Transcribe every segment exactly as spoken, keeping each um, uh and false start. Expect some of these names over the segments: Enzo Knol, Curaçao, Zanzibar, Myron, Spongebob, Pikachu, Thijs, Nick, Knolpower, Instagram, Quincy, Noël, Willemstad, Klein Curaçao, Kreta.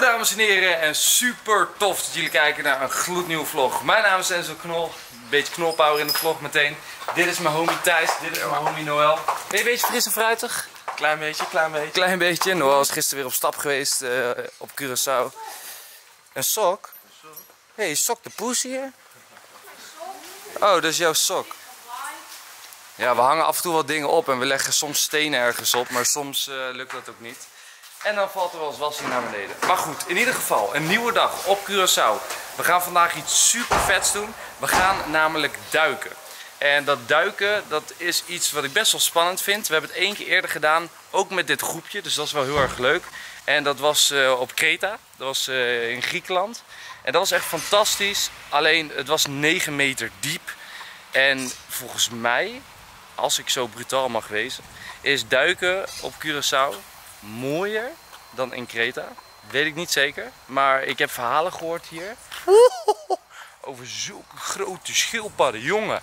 Hallo dames en heren en super tof dat jullie kijken naar een gloednieuwe vlog. Mijn naam is Enzo Knol, een beetje Knolpower in de vlog meteen. Dit is mijn homie Thijs, dit is mijn homie Noël. Ben je een beetje fris en fruitig? Klein beetje, klein beetje. Klein beetje, Noël is gisteren weer op stap geweest uh, op Curaçao. Een sok? Hé, hey, sok de poes hier? Oh, dat is jouw sok. Ja, we hangen af en toe wat dingen op en we leggen soms stenen ergens op, maar soms uh, lukt dat ook niet. En dan valt er wel eens wassing naar beneden. Maar goed, in ieder geval, een nieuwe dag op Curaçao. We gaan vandaag iets super vets doen. We gaan namelijk duiken. En dat duiken, dat is iets wat ik best wel spannend vind. We hebben het één keer eerder gedaan, ook met dit groepje. Dus dat is wel heel erg leuk. En dat was uh, op Kreta. Dat was uh, in Griekenland. En dat was echt fantastisch. Alleen, het was negen meter diep. En volgens mij, als ik zo brutaal mag wezen, is duiken op Curaçao mooier dan in Kreta. Weet ik niet zeker, maar ik heb verhalen gehoord hier over zulke grote schildpadden, jongen.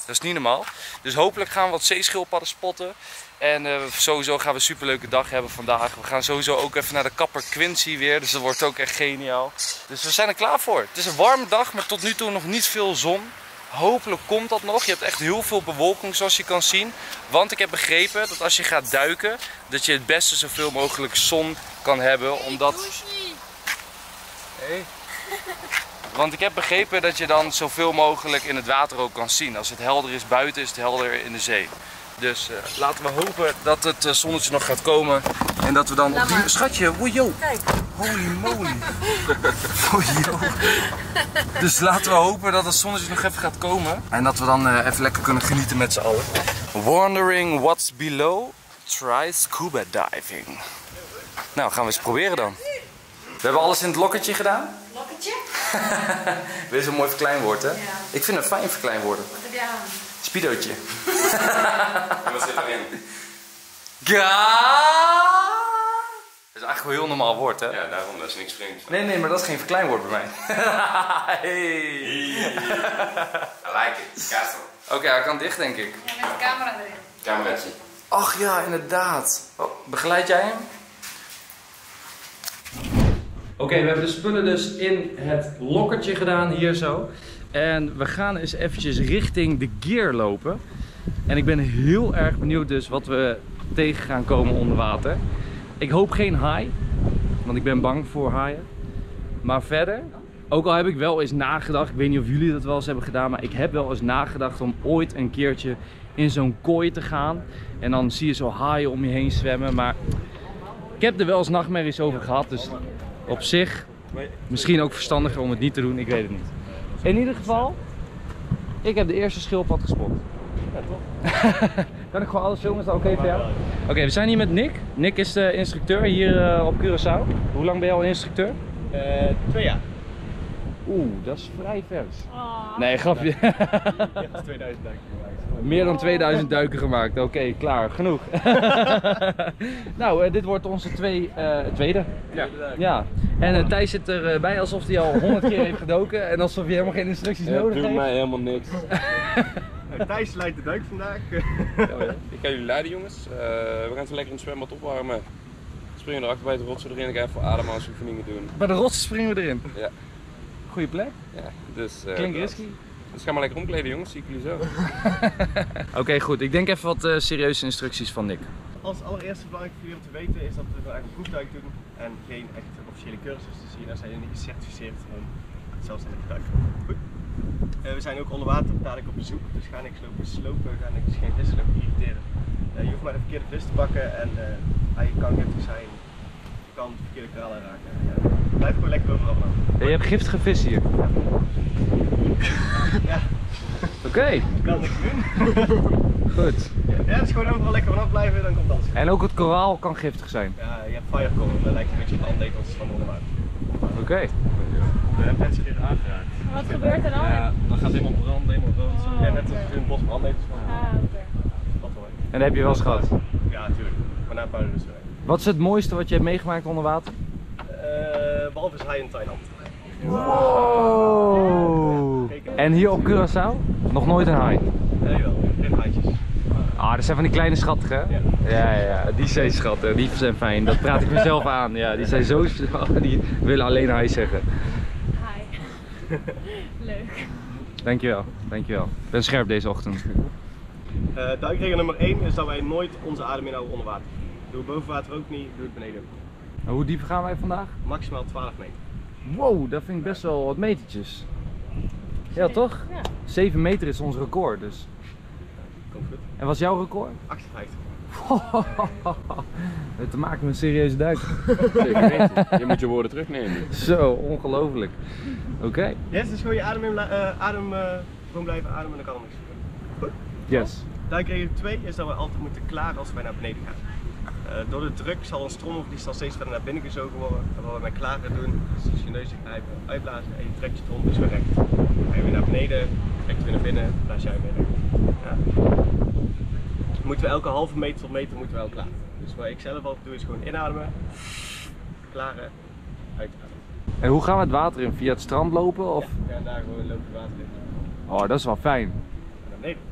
Dat is niet normaal. Dus hopelijk gaan we wat zeeschildpadden spotten. En uh, sowieso gaan we een superleuke dag hebben vandaag. We gaan sowieso ook even naar de kapper Quincy weer. Dus dat wordt ook echt geniaal. Dus we zijn er klaar voor. Het is een warme dag, maar tot nu toe nog niet veel zon. Hopelijk komt dat nog. Je hebt echt heel veel bewolking zoals je kan zien. Want ik heb begrepen dat als je gaat duiken, dat je het beste zoveel mogelijk zon kan hebben. Omdat... Nee. Want ik heb begrepen dat je dan zoveel mogelijk in het water ook kan zien. Als het helder is buiten, is het helder in de zee. Dus uh, laten we hopen dat het uh, zonnetje nog gaat komen. En dat we dan op die... Schatje, wojo! Kijk. Holy moly! Wojo! Dus laten we hopen dat het zonnetje nog even gaat komen. En dat we dan uh, even lekker kunnen genieten met z'n allen. Wondering what's below? Try scuba diving. Nou, gaan we eens proberen dan. We hebben alles in het lokketje gedaan. Lokketje? Dit is een mooi verkleinwoord, hè? Ja. Ik vind het fijn verkleinwoorden. Wat heb jij aan? Spidootje. En wat zit erin? Ga! Dat is eigenlijk wel een heel normaal woord, hè? Ja, daarom, dat is niks vreemd. Nee, nee, maar dat is geen verkleinwoord bij mij. Hey. I like it. Castle. Oké, okay, hij kan dicht, denk ik. Ja, met de camera erin. Cameraatje. Ach ja, inderdaad. Oh, begeleid jij hem? Oké, okay, we hebben de spullen dus in het lokkertje gedaan, hier zo. En we gaan eens eventjes richting de gear lopen. En ik ben heel erg benieuwd dus wat we tegen gaan komen onder water. Ik hoop geen haai, want ik ben bang voor haaien. Maar verder, ook al heb ik wel eens nagedacht, ik weet niet of jullie dat wel eens hebben gedaan, maar ik heb wel eens nagedacht om ooit een keertje in zo'n kooi te gaan. En dan zie je zo haaien om je heen zwemmen, maar ik heb er wel eens nachtmerries over gehad. Dus op zich, misschien ook verstandiger om het niet te doen, ik weet het niet. In ieder geval, ik heb de eerste schildpad gespot. Ja, toch? Kan ik gewoon alles filmen? Is dat oké voor jou? Oké, we zijn hier met Nick. Nick is de instructeur hier uh, op Curaçao. Hoe lang ben je al instructeur? Uh, twee jaar. Oeh, dat is vrij vers. Oh. Nee, grapje. Ja, ik heb tweeduizend duiken gemaakt. Meer dan tweeduizend duiken gemaakt. Oké, okay, klaar. Genoeg. Nou, uh, dit wordt onze twee, uh, tweede. Ja. Ja. En uh, Thijs zit erbij uh, alsof hij al honderd keer heeft gedoken. En alsof hij helemaal geen instructies ja, nodig heeft. Dat doet mij helemaal niks. Thijs leidt de duik vandaag. Ja, ja. Ik ga jullie leiden, jongens. Uh, we gaan zo lekker in het zwembad opwarmen. Springen erachter bij de rotsen erin. Ik ga even ademen als we het niet meer doen. Bij de rotsen springen we erin? Ja. Goeie plek. Ja, dus, uh, klinkt risky. Dus ga maar lekker omkleden, jongens. Zie ik jullie zo. Oké, okay, goed. Ik denk even wat uh, serieuze instructies van Nick. Als allereerste belangrijk voor jullie om te weten is dat we eigenlijk een proefduik doen en geen echt officiële cursus. Dus hierna zijn jullie gecertificeerd om zelfstandig te duiken. Goed. Uh, we zijn ook onder water dadelijk op bezoek, dus ga niks lopen slopen, ga niks geen vissen lopen irriteren. Uh, je hoeft maar de verkeerde vis te pakken en uh, je kan giftig zijn, je kan de verkeerde kralen raken. Uh, blijf gewoon lekker overal aan. Ja, je hebt giftige vis hier? Ja. Ja. Oké. Okay. Kan niks doen. Goed. Ja, dus gewoon overal lekker vanaf blijven, dan komt alles goed. En ook het koraal kan giftig zijn? Ja, je hebt firecore, dat lijkt een beetje op tandekels van onder water. Oké. Okay. We hebben mensen die er aangeraakt. Wat gebeurt er dan? Ja, dan gaat het helemaal branden, helemaal rood. Oh, ja, net als okay. In het bos brandnetels van. Ah, oké. Okay. Dat wel. En dat heb je wel eens gehad? Ja, natuurlijk. Maar na een paar uur dus weer. Wat is het mooiste wat je hebt meegemaakt onder water? Uh, behalve is hij in Thailand. Wow! En hier op Curaçao? Nog nooit een haai? Nee, wel. In haaitjes. Ah, Ah, dat zijn van die kleine schattige. Ja, ja, ja, die zijn schatten, die zijn fijn. Dat praat ik mezelf aan. Ja, die zijn zo, die willen alleen hi zeggen. Hi. Leuk. Dankjewel, dankjewel. Ik ben scherp deze ochtend. Uh, duikregel nummer één is dat wij nooit onze adem inhouden onder water. Doe het boven water ook niet, doe het beneden ook. En hoe diep gaan wij vandaag? Maximaal twaalf meter. Wow, dat vind ik best wel wat metertjes. Ja, toch? Ja. zeven meter is ons record, dus. Komt goed. En wat is jouw record? achtenvijftig. Te maken met een serieuze duik. Je moet je woorden terugnemen. Zo, ongelooflijk. Oké. Okay. Yes, dus gewoon je adem, in, uh, adem uh, gewoon blijven ademen en dan kan niks gebeuren. Yes. Duikregel twee is dat we altijd moeten klaren als wij naar beneden gaan. Uh, door de druk zal ons trommelvlies steeds verder naar binnen gezogen worden. En wat we met klaren doen, is dus je neus grijpen, uitblazen en je trekt je trommel dus weer recht. Ga je weer naar beneden, trekt weer naar binnen, blaas jij weer recht. Ja. Moeten we elke halve meter tot meter moeten we wel klaar. Dus wat ik zelf altijd doe is gewoon inademen, klaren, uitademen. En hoe gaan we het water in? Via het strand lopen? Of? Ja, ja, daar gewoon lopen het water in. Oh, dat is wel fijn. En naar beneden.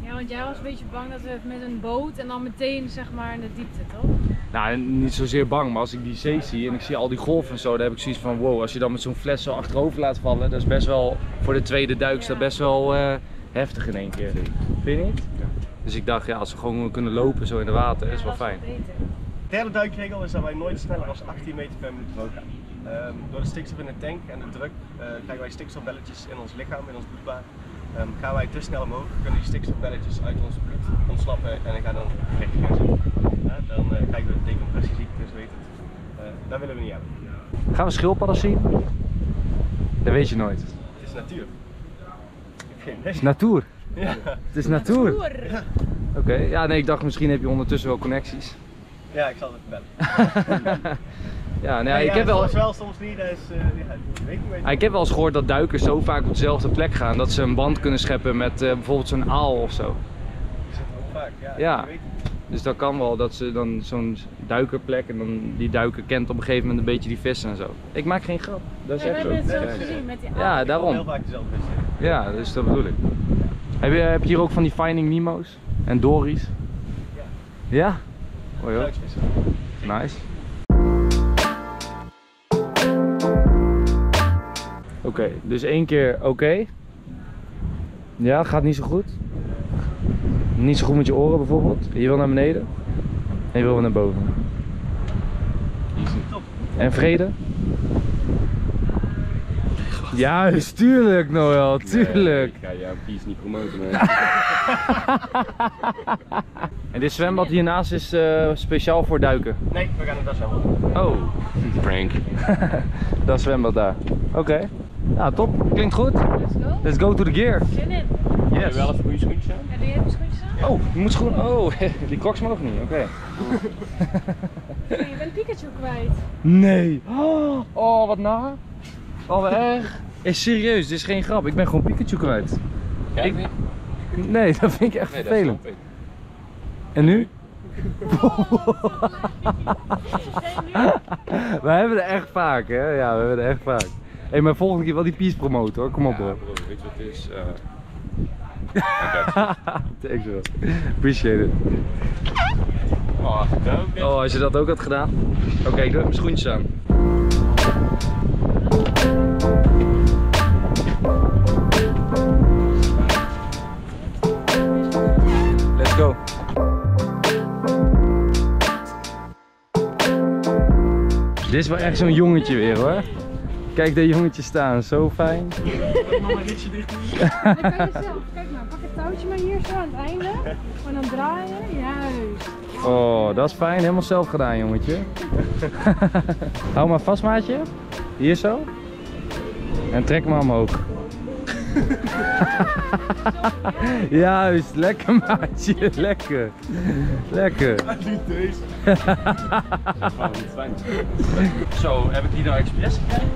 Ja, want jij was een beetje bang dat we met een boot en dan meteen zeg maar in de diepte, toch? Nou, niet zozeer bang, maar als ik die zee zie en ik zie al die golven en zo, dan heb ik zoiets van wow, als je dan met zo'n fles zo achterover laat vallen, dat is best wel, voor de tweede duik is dat best wel uh, heftig in één keer. Vind je niet? Ja. Dus ik dacht, ja, als we gewoon kunnen lopen zo in de water, ja, is wel fijn. De derde duikregel is dat wij nooit sneller dan achttien meter per minuut omhoog gaan. Um, door de stikstof in de tank en de druk uh, krijgen wij stikstofbelletjes in ons lichaam, in ons bloedbaan. Um, gaan wij te snel omhoog, kunnen die stikstofbelletjes uit ons bloed ontsnappen en dan gaan dan recht gaan zitten. Uh, dan uh, krijgen we de decompressieziekte, dus weet het. Uh, dat willen we niet hebben. Gaan we schildpadden zien? Dat weet je nooit. Het is natuur. Het is natuur. Ja. Het is natuur. Ja. Oké, okay. Ja, nee, ik dacht misschien heb je ondertussen wel connecties. Ja, ik zal het bellen. Ja, nee, ja, ja, ik heb wel. Soms wel, soms niet. Dus, uh, weet ik, ah, ik heb wel eens gehoord dat duikers zo vaak op dezelfde plek gaan dat ze een band kunnen scheppen met uh, bijvoorbeeld zo'n aal of zo. Dat zit ook vaak, ja. Ja. Weet het. Dus dat kan wel dat ze dan zo'n duikerplek en dan die duiker kent op een gegeven moment een beetje die vissen en zo. Ik maak geen grap. Dat is nee, echt zo. We hebben het zelf gezien met die aal. Ja, daarom. Heel vaak dezelfde vissen. Ja, dus dat bedoel ik. Heb je, heb je hier ook van die Finding Nemo's en Dory's? Ja. Ja? Oh joh. Nice. Oké, okay, dus één keer oké. Okay. Ja, gaat niet zo goed. Niet zo goed met je oren bijvoorbeeld. Je wil naar beneden en je wil naar boven. Top. En vrede? Juist, tuurlijk Noël, tuurlijk. Nee, ik ga jouw pies niet promoten. Nee. En dit zwembad hiernaast is uh, speciaal voor duiken? Nee, we gaan naar dat zwembad. Oh. Prank. Dat zwembad daar. Oké. Okay. Nou, top. Klinkt goed. Let's go. Let's go to the gear. Zin in. Yes. Heb je wel even goede schoentjes aan? Heb je even schoentjes aan? Oh, je moet schoenen. Oh, die koks mogen niet. Oké. Okay. Nee, je bent Pikachu kwijt. Nee. Oh, wat naar. Oh, wat erg. Is serieus, dit is geen grap. Ik ben gewoon Pikachu kwijt. Jij ik... niet? Nee, dat vind ik echt nee, vervelend. Dat en nu? Oh, we hebben er echt vaak, hè? Ja, we hebben er echt vaak. Hé, hey, maar volgende keer wel die peace promoten, hoor. Kom op, ja, hoor. Broer, weet je wat het is? Uh... Thanks, bro. Appreciate it. Oh, oh, als je dat ook had gedaan. Oké, okay, ik doe even mijn schoentjes aan. Let's go. Dit is wel echt zo'n jongetje weer, hoor. Kijk de jongetjes staan, zo fijn. Mama ritje dicht. Dan kan je zelf, kijk maar, pak het touwtje maar hier zo aan het einde. En dan draaien, juist. Oh, dat is fijn, helemaal zelf gedaan, jongetje. Hou maar vast, maatje. Hier zo. En trek maar omhoog. Juist, lekker maatje, lekker. Lekker. Zo, heb ik die nou expres gekregen?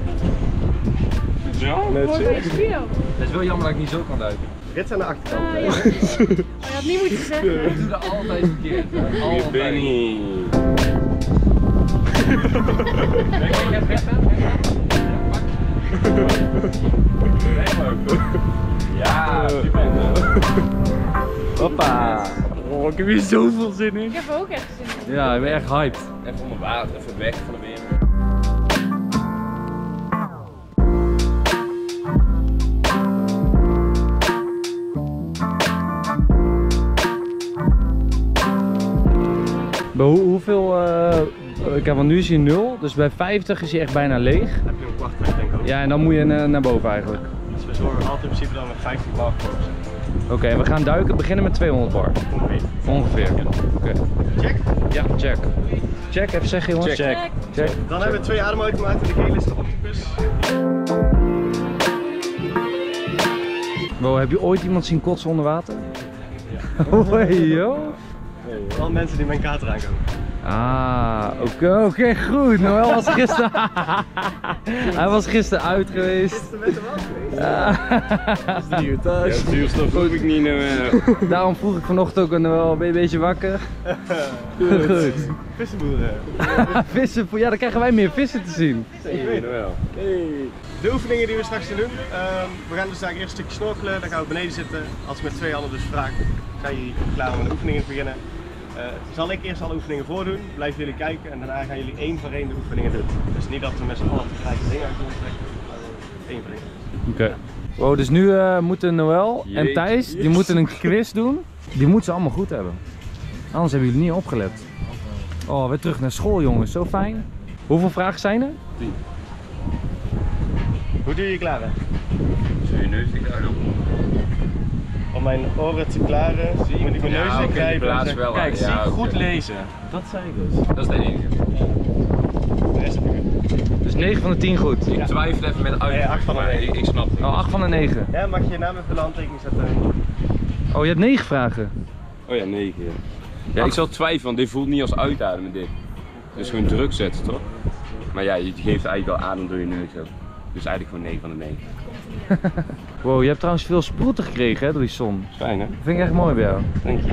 Ja, net zo. Dat is wel jammer dat ik niet zo kan duiken. Dit aan de achterkant. Uh, ja. Maar je had niet moeten zeggen. Ik doe dat altijd verkeerd. Altijd. Benny. Kijk, kijk, kijk, ja, pak. Ja, die bent er. Hoppa. Oh, ik heb hier zoveel zin in. Ik heb er ook echt zin in. Ja, ik ben echt hyped. Even onder water, even weg van de weer. Hoe, hoeveel, uh, ik heb, want nu is hij nul, dus bij vijftig is hij echt bijna leeg. Dan heb je ook wachttijd, denk ik ook. Ja, en dan moet je naar, naar boven eigenlijk. Dus we zorgen altijd in principe dan met vijftien bar voor. Oké, okay, we gaan duiken, beginnen met tweehonderd bar. Ongeveer. Ongeveer. Ja. Oké. Okay. Check? Ja, check. Check, even zeggen jongens. Check. Check. Check. Dan check. Hebben we twee ademautomaten en de gele is de octopus. Wow, heb je ooit iemand zien kotsen onder water? Ja. Oh, hey, yo. Al mensen die mijn kater aankomen. Ah, oké, okay, okay, goed. Noël was gisteren. Hij was gisteren uit geweest. Gisteren met hem af geweest. Ja. Het is drie uur thuis. Ja, duurstof vroeg ik niet naar meer. Daarom vroeg ik vanochtend ook aan Noël, ben je een beetje wakker? Goed. Goed. Vissenboeren. Vissen, ja, dan krijgen wij meer vissen te zien. Ik weet het wel. De oefeningen die we straks gaan doen. Um, we gaan dus daar eerst een stukje snorkelen, dan gaan we beneden zitten. Als we met twee handen dus vragen, zijn jullie klaar om de oefeningen te beginnen. Uh, zal ik eerst alle oefeningen voordoen, blijven jullie kijken en daarna gaan jullie één voor één de oefeningen doen. Dus niet dat we met z'n allen tegelijk de dingen uit doen trekken, maar één voor één. Oké. Okay. Ja. Wow, dus nu uh, moeten Noël Jeetje. en Thijs, die yes. moeten een quiz doen. Die moeten ze allemaal goed hebben. Anders hebben jullie niet opgelet. Oh, weer terug naar school jongens, zo fijn. Hoeveel vragen zijn er? tien. Hoe doe je je klaren? Zo je neus niet uit. Om mijn oren te klaren, zie ik met mijn neus in grijpen. Kijk, zie ik goed lezen. Dat zei ik dus. Dat is de enige. De rest heb ik goed. Dus negen van de tien goed. Ik twijfel even met uit. Nee, acht van de negen. Ik snap het. Oh, acht van de negen. Ja, mag je je naam even de handtekening zetten? Oh, je hebt negen vragen. Oh ja, negen. Ja, ik zal twijfelen, want dit voelt niet als uitademen dit. Dus gewoon druk zetten, toch? Maar ja, je geeft eigenlijk wel adem door je neus ook. Dus eigenlijk gewoon negen van de negen. Wow, je hebt trouwens veel sproeten gekregen hè, door die zon. Fijn hè? Dat vind ik echt mooi bij jou. Dank je.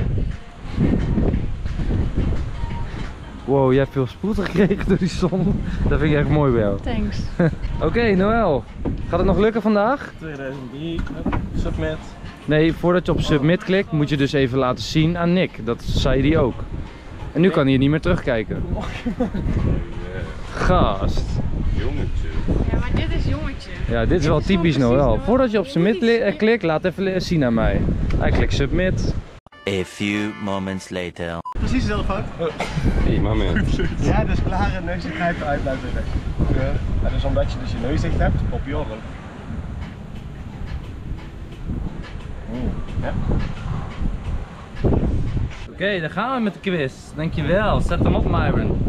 Wow, je hebt veel sproeten gekregen door die zon. Dat vind ik echt mooi bij jou. Thanks. Oké, okay, Noël. Gaat het nog lukken vandaag? tweeduizend drie, submit. Nee, voordat je op submit klikt moet je dus even laten zien aan Nick. Dat zei hij ook. En nu kan hij niet meer terugkijken. Gast. Jongetje. Ja, maar dit is jongetje. Ja, dit is wel typisch Noël. Voordat je op submit klikt, laat even zien aan mij. Hij klikt submit. A few moments later. Precies dezelfde fout. Hey, man. Ja, dus klare neus in grijpen uit blijven liggen. En dus omdat je dus je neus dicht hebt, op je oren. Ja. Oké, okay, dan gaan we met de quiz. Dankjewel. Zet hem op, Myron.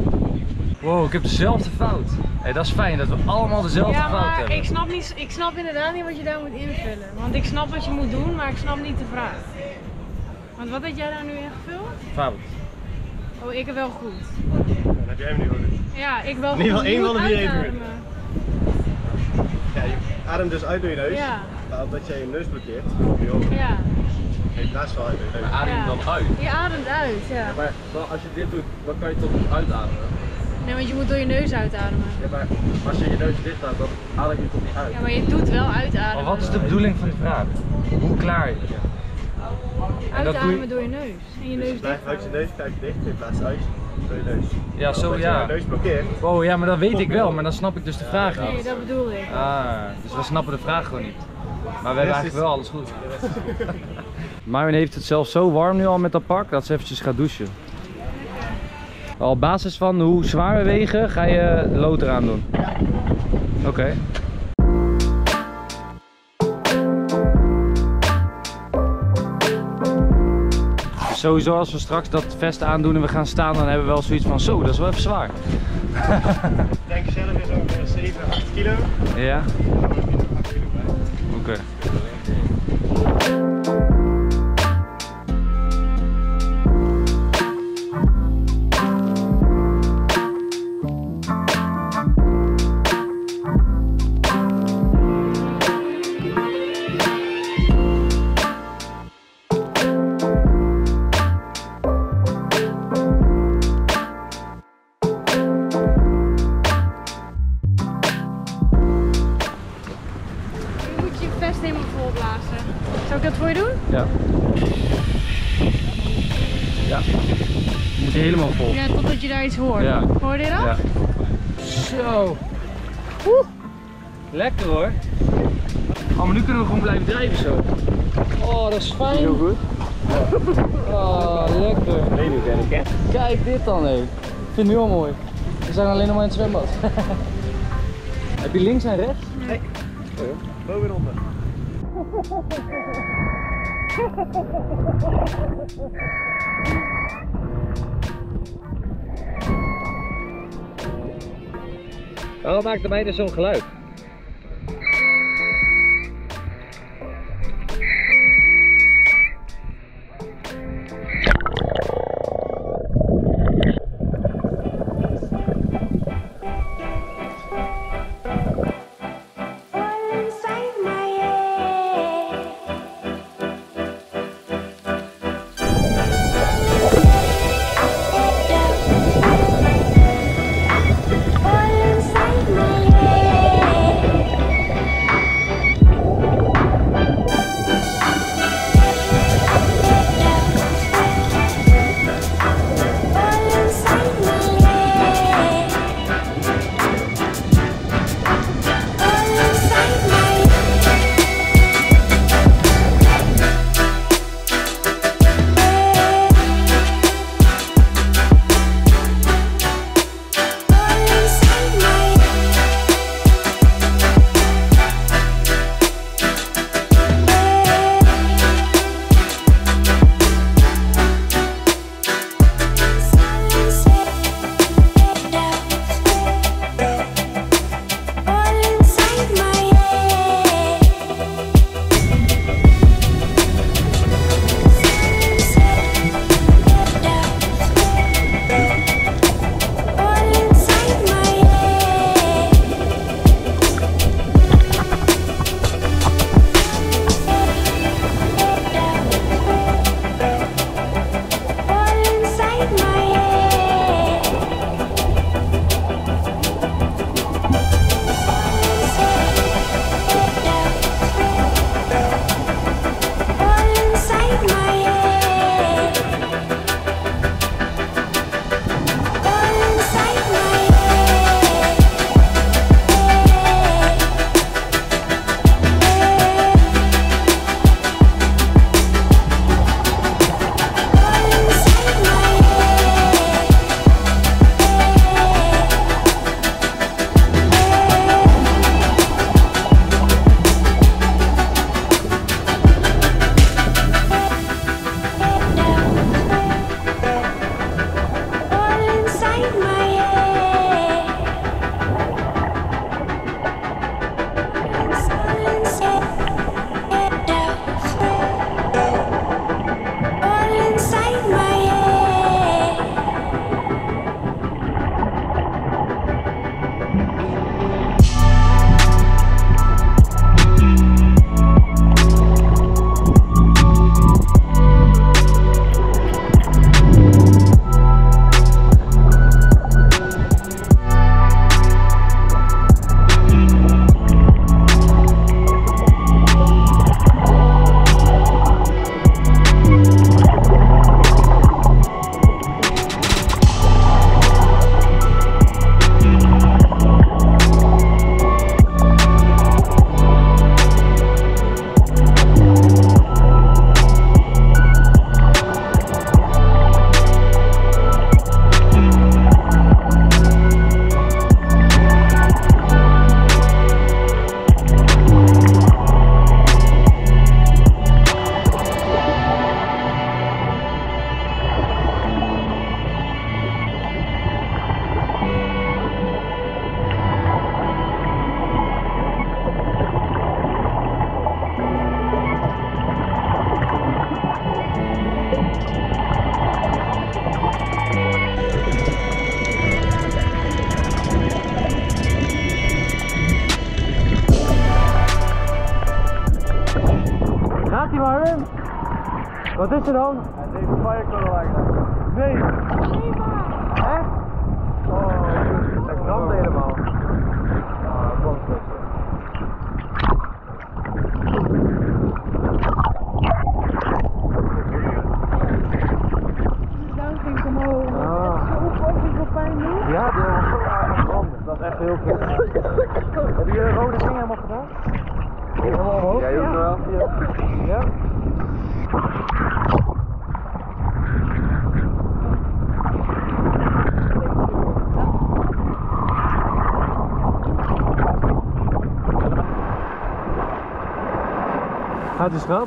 Wow, ik heb dezelfde fout. Hey, dat is fijn dat we allemaal dezelfde ja, fout hebben. Ik snap, niet, ik snap inderdaad niet wat je daar moet invullen. Want ik snap wat je moet doen, maar ik snap niet de vraag. Want wat had jij daar nu ingevuld? Fout. Oh, ik heb wel goed. Ja, dat heb jij hem nu ook. Ja, ik wel goed. In ieder geval één van de vier even. Ja, je ademt dus uit door je neus. Ja. Maar omdat jij je neus blokkeert, op je ogen. Ja. Dat is wel uit. Je ademt dan uit. Je ademt uit, ja. Ja, maar als je dit doet, dan kan je toch niet uitademen? Nee, want je moet door je neus uitademen. Ja, maar als je je neus dicht houdt, dan adem je toch niet uit. Ja, maar je doet wel uitademen. Maar wat is de bedoeling van de vraag? Hoe klaar je? Uitademen je... door je neus. En je dus neus je blijft uit je neus, kijk dicht in plaats van uit door je neus. Ja, zo ja. Je neus blokkeert. Oh ja, maar dat weet ik wel, maar dan snap ik dus de vraag ja, niet. Nee, dat bedoel ik. Ah, dus we snappen de vraag gewoon niet. Maar we hebben eigenlijk wel alles goed. Myron heeft het zelfs zo warm nu al met dat pak, dat ze eventjes gaat douchen. Op basis van hoe zwaar we wegen, ga je lood eraan doen? Ja. Oké. Okay. Sowieso als we straks dat vest aandoen en we gaan staan, dan hebben we wel zoiets van zo, dat is wel even zwaar. Ik denk zelf is ongeveer zeven, acht kilo. Ja. Oké. Okay. Zou ik dat voor je doen? Ja. Ja. Je moet helemaal vol. Ja, totdat je daar iets hoort. Ja. Hoorde je dat? Ja. Zo. Oeh. Lekker hoor. Oh, maar nu kunnen we gewoon blijven drijven zo. Oh, dat is fijn. Heel goed. Oh, lekker. Nee, nu ben ik hè. Kijk dit dan even. Ik vind het nu al mooi. We zijn alleen nog maar in het zwembad. Heb je links en rechts? Nee. Boven en onder. Waarom maakt de mijne zo'n geluid? Wat is er dan? Het heeft een firecolor eigenlijk. Nee! Nee maar! Echt? Oh, dat brandt helemaal. Ah, oh, brandflits. Gaat dus wat?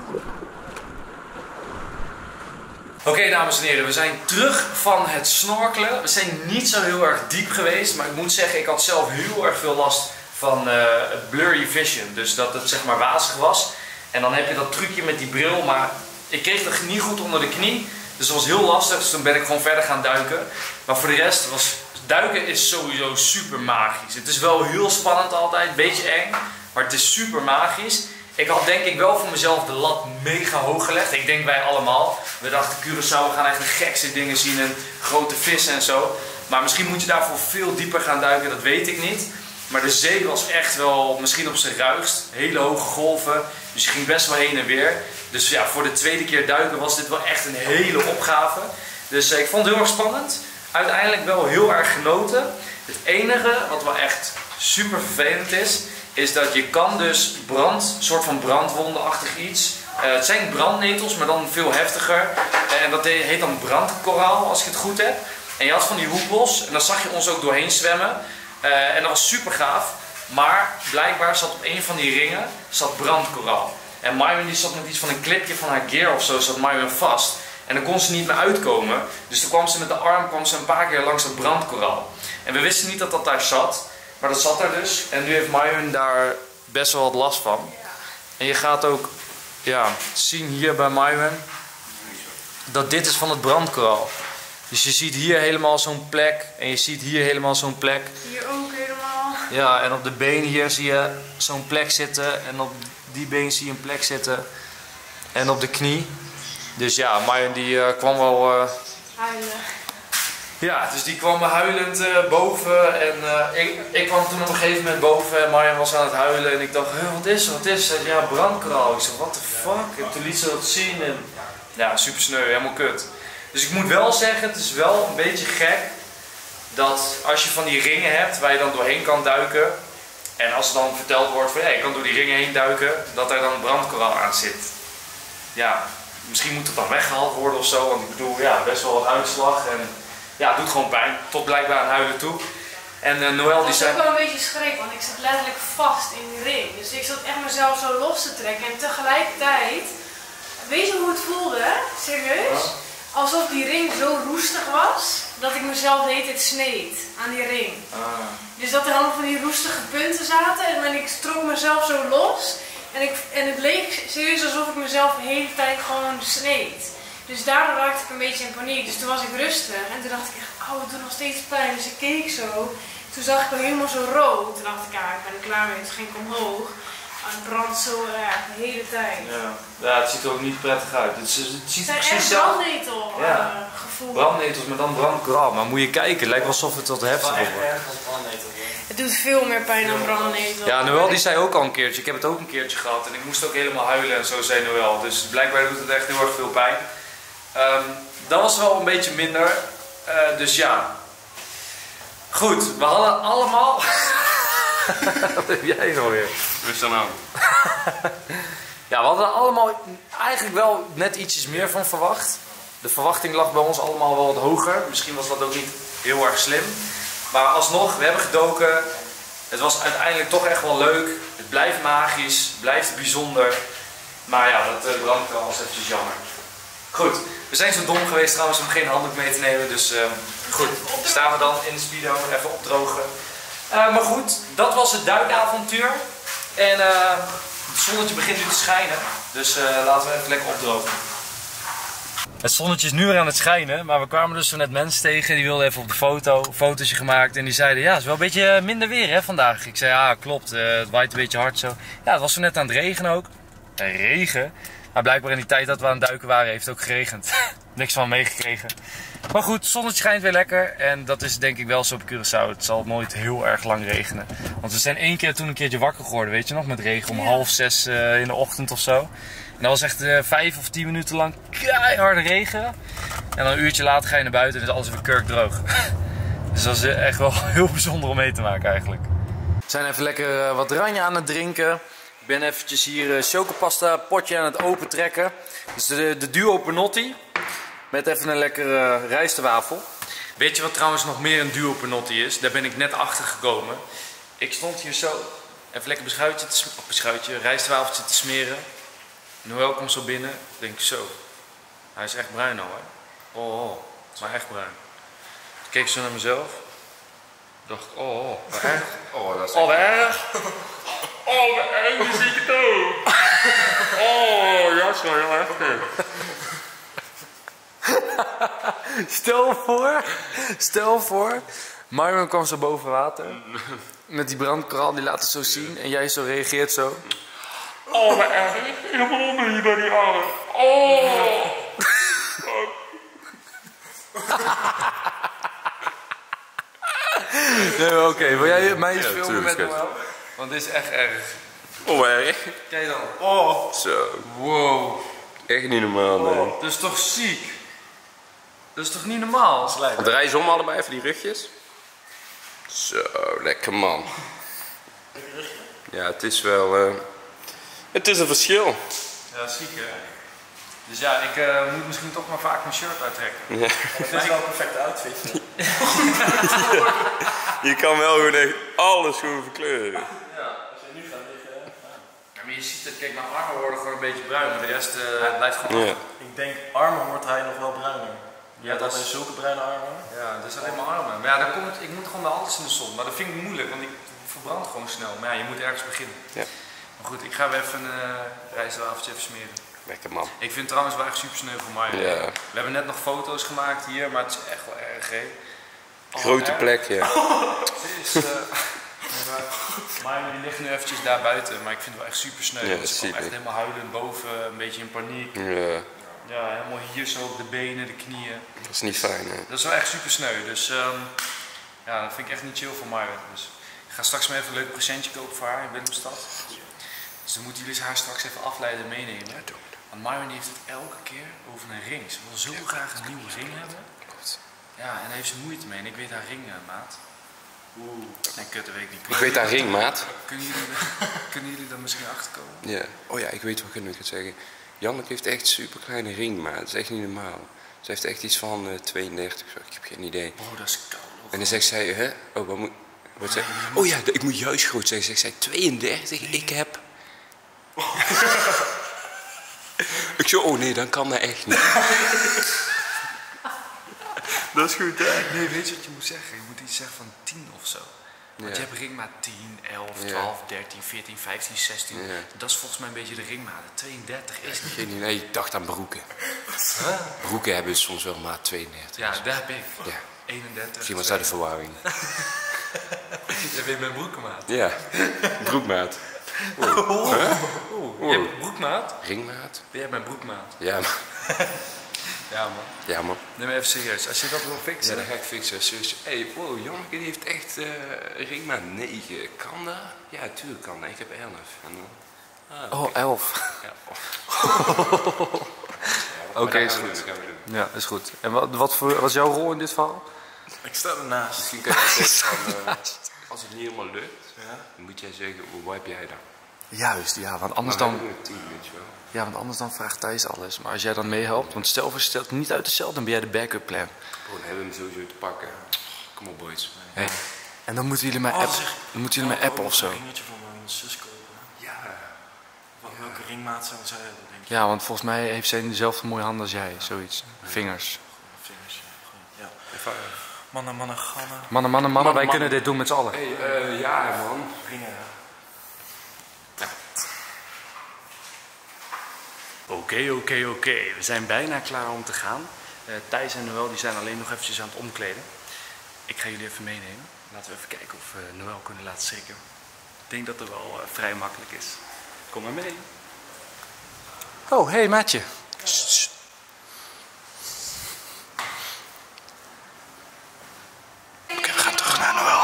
Oké, okay, dames en heren, we zijn terug van het snorkelen. We zijn niet zo heel erg diep geweest, maar ik moet zeggen, ik had zelf heel erg veel last van uh, blurry vision. Dus dat het zeg maar wazig was. En dan heb je dat trucje met die bril, maar ik kreeg het niet goed onder de knie. Dus dat was heel lastig, dus toen ben ik gewoon verder gaan duiken. Maar voor de rest, was, duiken is sowieso super magisch. Het is wel heel spannend altijd, een beetje eng, maar het is super magisch. Ik had denk ik wel voor mezelf de lat mega hoog gelegd. Ik denk wij allemaal. We dachten Curaçao, we gaan echt de gekste dingen zien en grote vissen en zo. Maar misschien moet je daarvoor veel dieper gaan duiken, dat weet ik niet. Maar de zee was echt wel misschien op zijn ruigst. Hele hoge golven, dus je ging best wel heen en weer. Dus ja, voor de tweede keer duiken was dit wel echt een hele opgave. Dus eh, ik vond het heel erg spannend. Uiteindelijk wel heel erg genoten. Het enige wat wel echt super vervelend is, is dat je kan dus brand, een soort van brandwondenachtig iets. Uh, het zijn brandnetels, maar dan veel heftiger. Uh, en dat heet dan brandkoraal, als ik het goed heb. En je had van die hoepels, en daar zag je ons ook doorheen zwemmen. Uh, en dat was super gaaf. Maar blijkbaar zat op een van die ringen zat brandkoraal. En Myron die zat met iets van een clipje van haar gear of zo, zat Myron vast. En dan kon ze niet meer uitkomen. Dus toen kwam ze met de arm kwam ze een paar keer langs dat brandkoraal. En we wisten niet dat dat daar zat. Maar dat zat er dus. En nu heeft Myron daar best wel wat last van. En je gaat ook ja, zien hier bij Myron dat dit is van het brandkoraal. Dus je ziet hier helemaal zo'n plek. En je ziet hier helemaal zo'n plek. Hier ook helemaal. Ja, en op de been hier zie je zo'n plek zitten. En op die been zie je een plek zitten. En op de knie. Dus ja, Myron die uh, kwam wel... Uh... huilen. Ja, dus die kwam huilend uh, boven en uh, ik, ik kwam toen op een gegeven moment boven en Marian was aan het huilen en ik dacht, wat is er, wat is er? Ja, brandkraal. Ik zei, what the fuck? En toen liet ze dat zien en ja, super sneu, helemaal kut. Dus ik moet wel zeggen, het is wel een beetje gek dat als je van die ringen hebt waar je dan doorheen kan duiken en als er dan verteld wordt van, ja, je kan door die ringen heen duiken, dat er dan brandkraal aan zit. Ja, misschien moet het dan weggehaald worden of zo, want ik bedoel, ja, best wel wat uitslag en... ja, het doet gewoon pijn, tot blijkbaar aan huilen toe. En uh, Noël die zei... Ik was ook wel een beetje schrik, want ik zat letterlijk vast in die ring. Dus ik zat echt mezelf zo los te trekken. En tegelijkertijd, weet je hoe het voelde? Serieus? Alsof die ring zo roestig was, dat ik mezelf de hele tijd sneed aan die ring. Ah. Dus dat er allemaal van die roestige punten zaten. En ik trok mezelf zo los. En, ik, en het leek serieus alsof ik mezelf de hele tijd gewoon sneed. Dus daardoor raakte ik een beetje in paniek. Dus toen was ik rustig en toen dacht ik echt, oh, het doet nog steeds pijn. Dus ik keek zo. Toen zag ik hem helemaal zo rood. Toen dacht ik, ah, ik ben er klaar mee. Toen ging ik omhoog. En het brandt zo erg, de hele tijd. Ja. Ja, het ziet er ook niet prettig uit. Het, het, het ziet zijn precies echt brandnetel zelf... ja. uh, gevoel. Brandnetels, maar dan brandkoraal. Maar moet je kijken, het lijkt alsof het wat heftig wordt. Het doet veel meer pijn dan brandnetel. Ja, Noël die zei ook al een keertje. Ik heb het ook een keertje gehad en ik moest ook helemaal huilen en zo zei Noël. Dus blijkbaar doet het echt heel erg veel pijn. Um, dat was wel een beetje minder, uh, dus ja. Goed, we hadden allemaal... Wat heb jij nou weer? Rustig aan. Ja, we hadden allemaal eigenlijk wel net ietsjes meer van verwacht. De verwachting lag bij ons allemaal wel wat hoger. Misschien was dat ook niet heel erg slim. Maar alsnog, we hebben gedoken. Het was uiteindelijk toch echt wel leuk. Het blijft magisch, het blijft bijzonder. Maar ja, dat brandkraal was eventjes jammer. Goed, we zijn zo dom geweest trouwens om geen handdoek mee te nemen, dus uh, goed, staan we dan in de speedo even opdrogen. Uh, maar goed, dat was het duikavontuur en uh, het zonnetje begint nu te schijnen, dus uh, laten we even lekker opdrogen. Het zonnetje is nu weer aan het schijnen, maar we kwamen dus zo net mensen tegen, die wilden even op de foto, een fotootje gemaakt en die zeiden ja, het is wel een beetje minder weer hè vandaag. Ik zei ja, klopt, uh, het waait een beetje hard zo. Ja, het was zo net aan het regenen ook. En regen? Maar blijkbaar in die tijd dat we aan het duiken waren heeft het ook geregend. Niks van meegekregen. Maar goed, het zonnetje schijnt weer lekker. En dat is denk ik wel zo op Curaçao. Het zal nooit heel erg lang regenen. Want we zijn één keer toen een keertje wakker geworden, weet je nog? Met regen om half zes uh, in de ochtend of zo. En dat was echt uh, vijf of tien minuten lang keiharde regen. En dan een uurtje later ga je naar buiten en is alles weer kurkdroog. Dus dat is echt wel heel bijzonder om mee te maken eigenlijk. We zijn even lekker uh, wat ranje aan het drinken. Ik ben eventjes hier chocopasta potje aan het opentrekken. Dus de, de duo panotti met even een lekkere uh, rijstwafel. Weet je wat trouwens nog meer een duo panotti is? Daar ben ik net achter gekomen. Ik stond hier zo even lekker beschuitje, te, beschuitje rijstwafeltje te smeren. Noël komt zo binnen, denk ik zo. Hij is echt bruin al, hè? Oh, oh, maar echt bruin. Toen keek ze naar mezelf. Dacht ik, oh, oh, wat erg. Oh, dat is oh, wat erg. Oh, wat erg, nu zie ik het ook. Oh, ja, zo heel erg. Stel voor, stel voor, Myron kwam zo boven water. Met die brandkral, die laat het zo zien. En jij zo reageert zo. Oh, wat erg. Helemaal onder hier bij die armen. Oh. Nee, oké. Okay. Wil jij mij eens ja, filmen met Noël? Want dit is echt erg. Oh, erg. Kijk dan. Oh. Zo. Wow. Echt niet normaal, man. Oh. Dat is toch ziek? Dat is toch niet normaal? Draai ze om allebei even die rugjes. Zo, lekker man. Ja, het is wel... Uh... Het is een verschil. Ja, ziek hè. Dus ja, ik uh, moet misschien toch maar vaak mijn shirt uittrekken. Ja. Ja, het is wel een perfecte outfit. Ja. Je kan wel gewoon echt alles goed verkleuren. Ja, als je nu gaat liggen. Ja. Ja, maar je ziet het, kijk, mijn armen worden gewoon een beetje bruin, maar de rest uh, blijft gewoon. Ja. Ik denk, armen wordt hij nog wel bruiner. Ja, ja, dat zijn zulke bruine armen. Ja, dat zijn helemaal armen. Maar ja, dan komt, ik moet gewoon bij alles in de zon. Maar dat vind ik moeilijk, want ik verbrand gewoon snel. Maar ja, je moet ergens beginnen. Ja. Maar goed, ik ga weer even een uh, rijstwafels even smeren. Lekker man. Ik vind het trouwens wel echt super sneu voor Myron. Ja. We hebben net nog foto's gemaakt hier, maar het is echt wel erg, hè? Oh, grote erg. Plek, ja. Het is... Uh, Myron die ligt nu eventjes daar buiten, maar ik vind het wel echt super sneu. Ja, dus ik kom echt helemaal huilend boven, een beetje in paniek. Ja. Ja, helemaal hier zo op de benen, de knieën. Dat is niet fijn, hè? Dat is wel echt super sneu, dus um, ja, dat vind ik echt niet chill voor Myron. Dus ik ga straks maar even een leuk presentje kopen voor haar in Willemstad. Dus dan moeten jullie haar straks even afleiden meenemen. Ja, doe het. Want Myron heeft het elke keer over een ring. Ze wil zo ja, graag een nieuwe ring hebben. Klopt. Ja, en daar heeft ze moeite mee. En ik weet haar ringmaat. Oeh. Nee, kut, dat weet ik niet. Kunnen ik weet haar ringmaat. Kunnen jullie, kunnen jullie daar misschien achterkomen? Ja. Oh ja, ik weet wel kunnen ik het zeggen. Janneke heeft echt super kleine ringmaat. Dat is echt niet normaal. Ze heeft echt iets van uh, tweeëndertig. Zo. Ik heb geen idee. Oh, dat is koud. En dan zegt zij, hè? Oh, wat moet... Wat zeg? Oh ja, ik moet juist groot zeggen. Zegt zij tweeëndertig? Nee. Ik heb... Oh. Ik zo, oh nee, dan kan dat echt niet. Dat is goed, hè? Nee, weet je wat je moet zeggen? Je moet iets zeggen van tien of zo. Want ja, je hebt ringmaat tien, elf, twaalf, dertien, veertien, vijftien, zestien. Ja. Dat is volgens mij een beetje de ringmaat. tweeëndertig is niet. Geen idee, ik dacht aan broeken. Huh? Broeken hebben soms wel maat tweeëndertig. Ja, daar heb ik. Ja. eenendertig. Misschien was dat de verwarring. Je bent mijn broekenmaat. Ja, broekmaat. Oeh. Oeh. Huh? Oeh. Oeh. Je hebt broekmaat? Ringmaat? Je hebt mijn broekmaat. Ja man. Ja man. Ja man. Neem maar even serieus. Als je dat wil fixen. Ja, dan ga ik fixen. Serieus. Hey, wow, Janneke die heeft echt uh, ringmaat negen. Kan dat? Ja, tuurlijk kan dat. Ik heb elf. En, uh, ah, oh, elf. Ja. Oké, okay, is goed. Gaan we doen. Ja, is goed. En wat, wat voor, was jouw rol in dit verhaal? Ik sta ernaast. Misschien kan je zeggen van, uh, als het niet helemaal lukt, ja, dan moet jij zeggen, oh, wat heb jij dan? Juist, ja, want anders dan, dan team, weet je wel. Ja, want anders dan vraagt Thijs alles. Maar als jij dan meehelpt, want stel voor stelt niet uit de cel, dan ben jij de backup plan. Oh, dan hebben we hem sowieso te pakken. Kom op boys. Hey. En dan moeten jullie mij oh, appen, dan moeten jullie mij appen of zo. Een ringetje voor mijn zus kopen. Ja. Wat ja, welke ringmaat zou zij hebben, denk je? Ja, want volgens mij heeft zij dezelfde mooie handen als jij, zoiets. Vingers. Vingers. Ja. Ja. Mannen, mannen, gannen. Mannen, mannen, mannen, mannen, wij kunnen dit doen met z'n allen. Hey, uh, ja man. Ringen. Oké, oké, oké. We zijn bijna klaar om te gaan. Uh, Thijs en Noël die zijn alleen nog eventjes aan het omkleden. Ik ga jullie even meenemen. Laten we even kijken of we Noël kunnen laten schrikken. Ik denk dat dat wel uh, vrij makkelijk is. Kom maar mee. Oh, hey maatje. Ja. Sst, sst. Oké, we gaan terug naar Noël.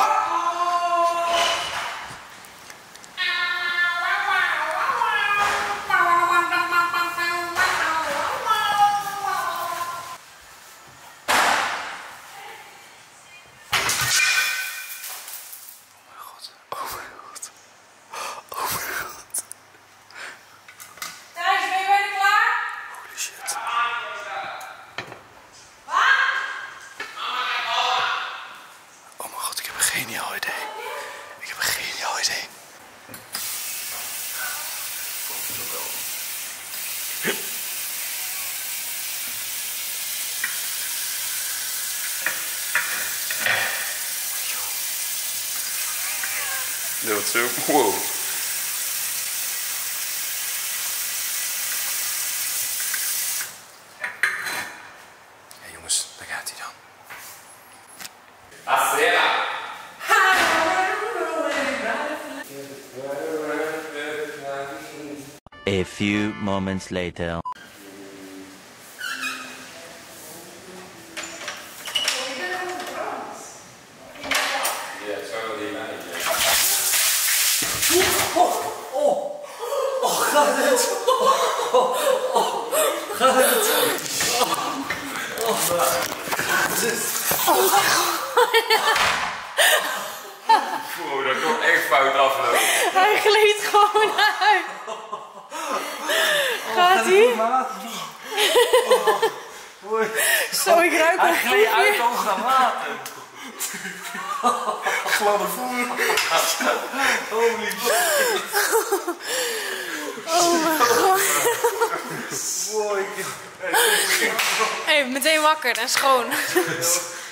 Shit. Zo, wat zo. Wow. Hey jongens, daar gaat hij dan. Asera! A few moments later. Oeh, dat komt echt fout aflopen. Hij gleed gewoon uit. Gaat ie? Zo, ik ruik hem. Hij gleed uit onder water. Gladde voer. Holy shit. Oh mijn god. Mooi. Hey, meteen wakker en schoon.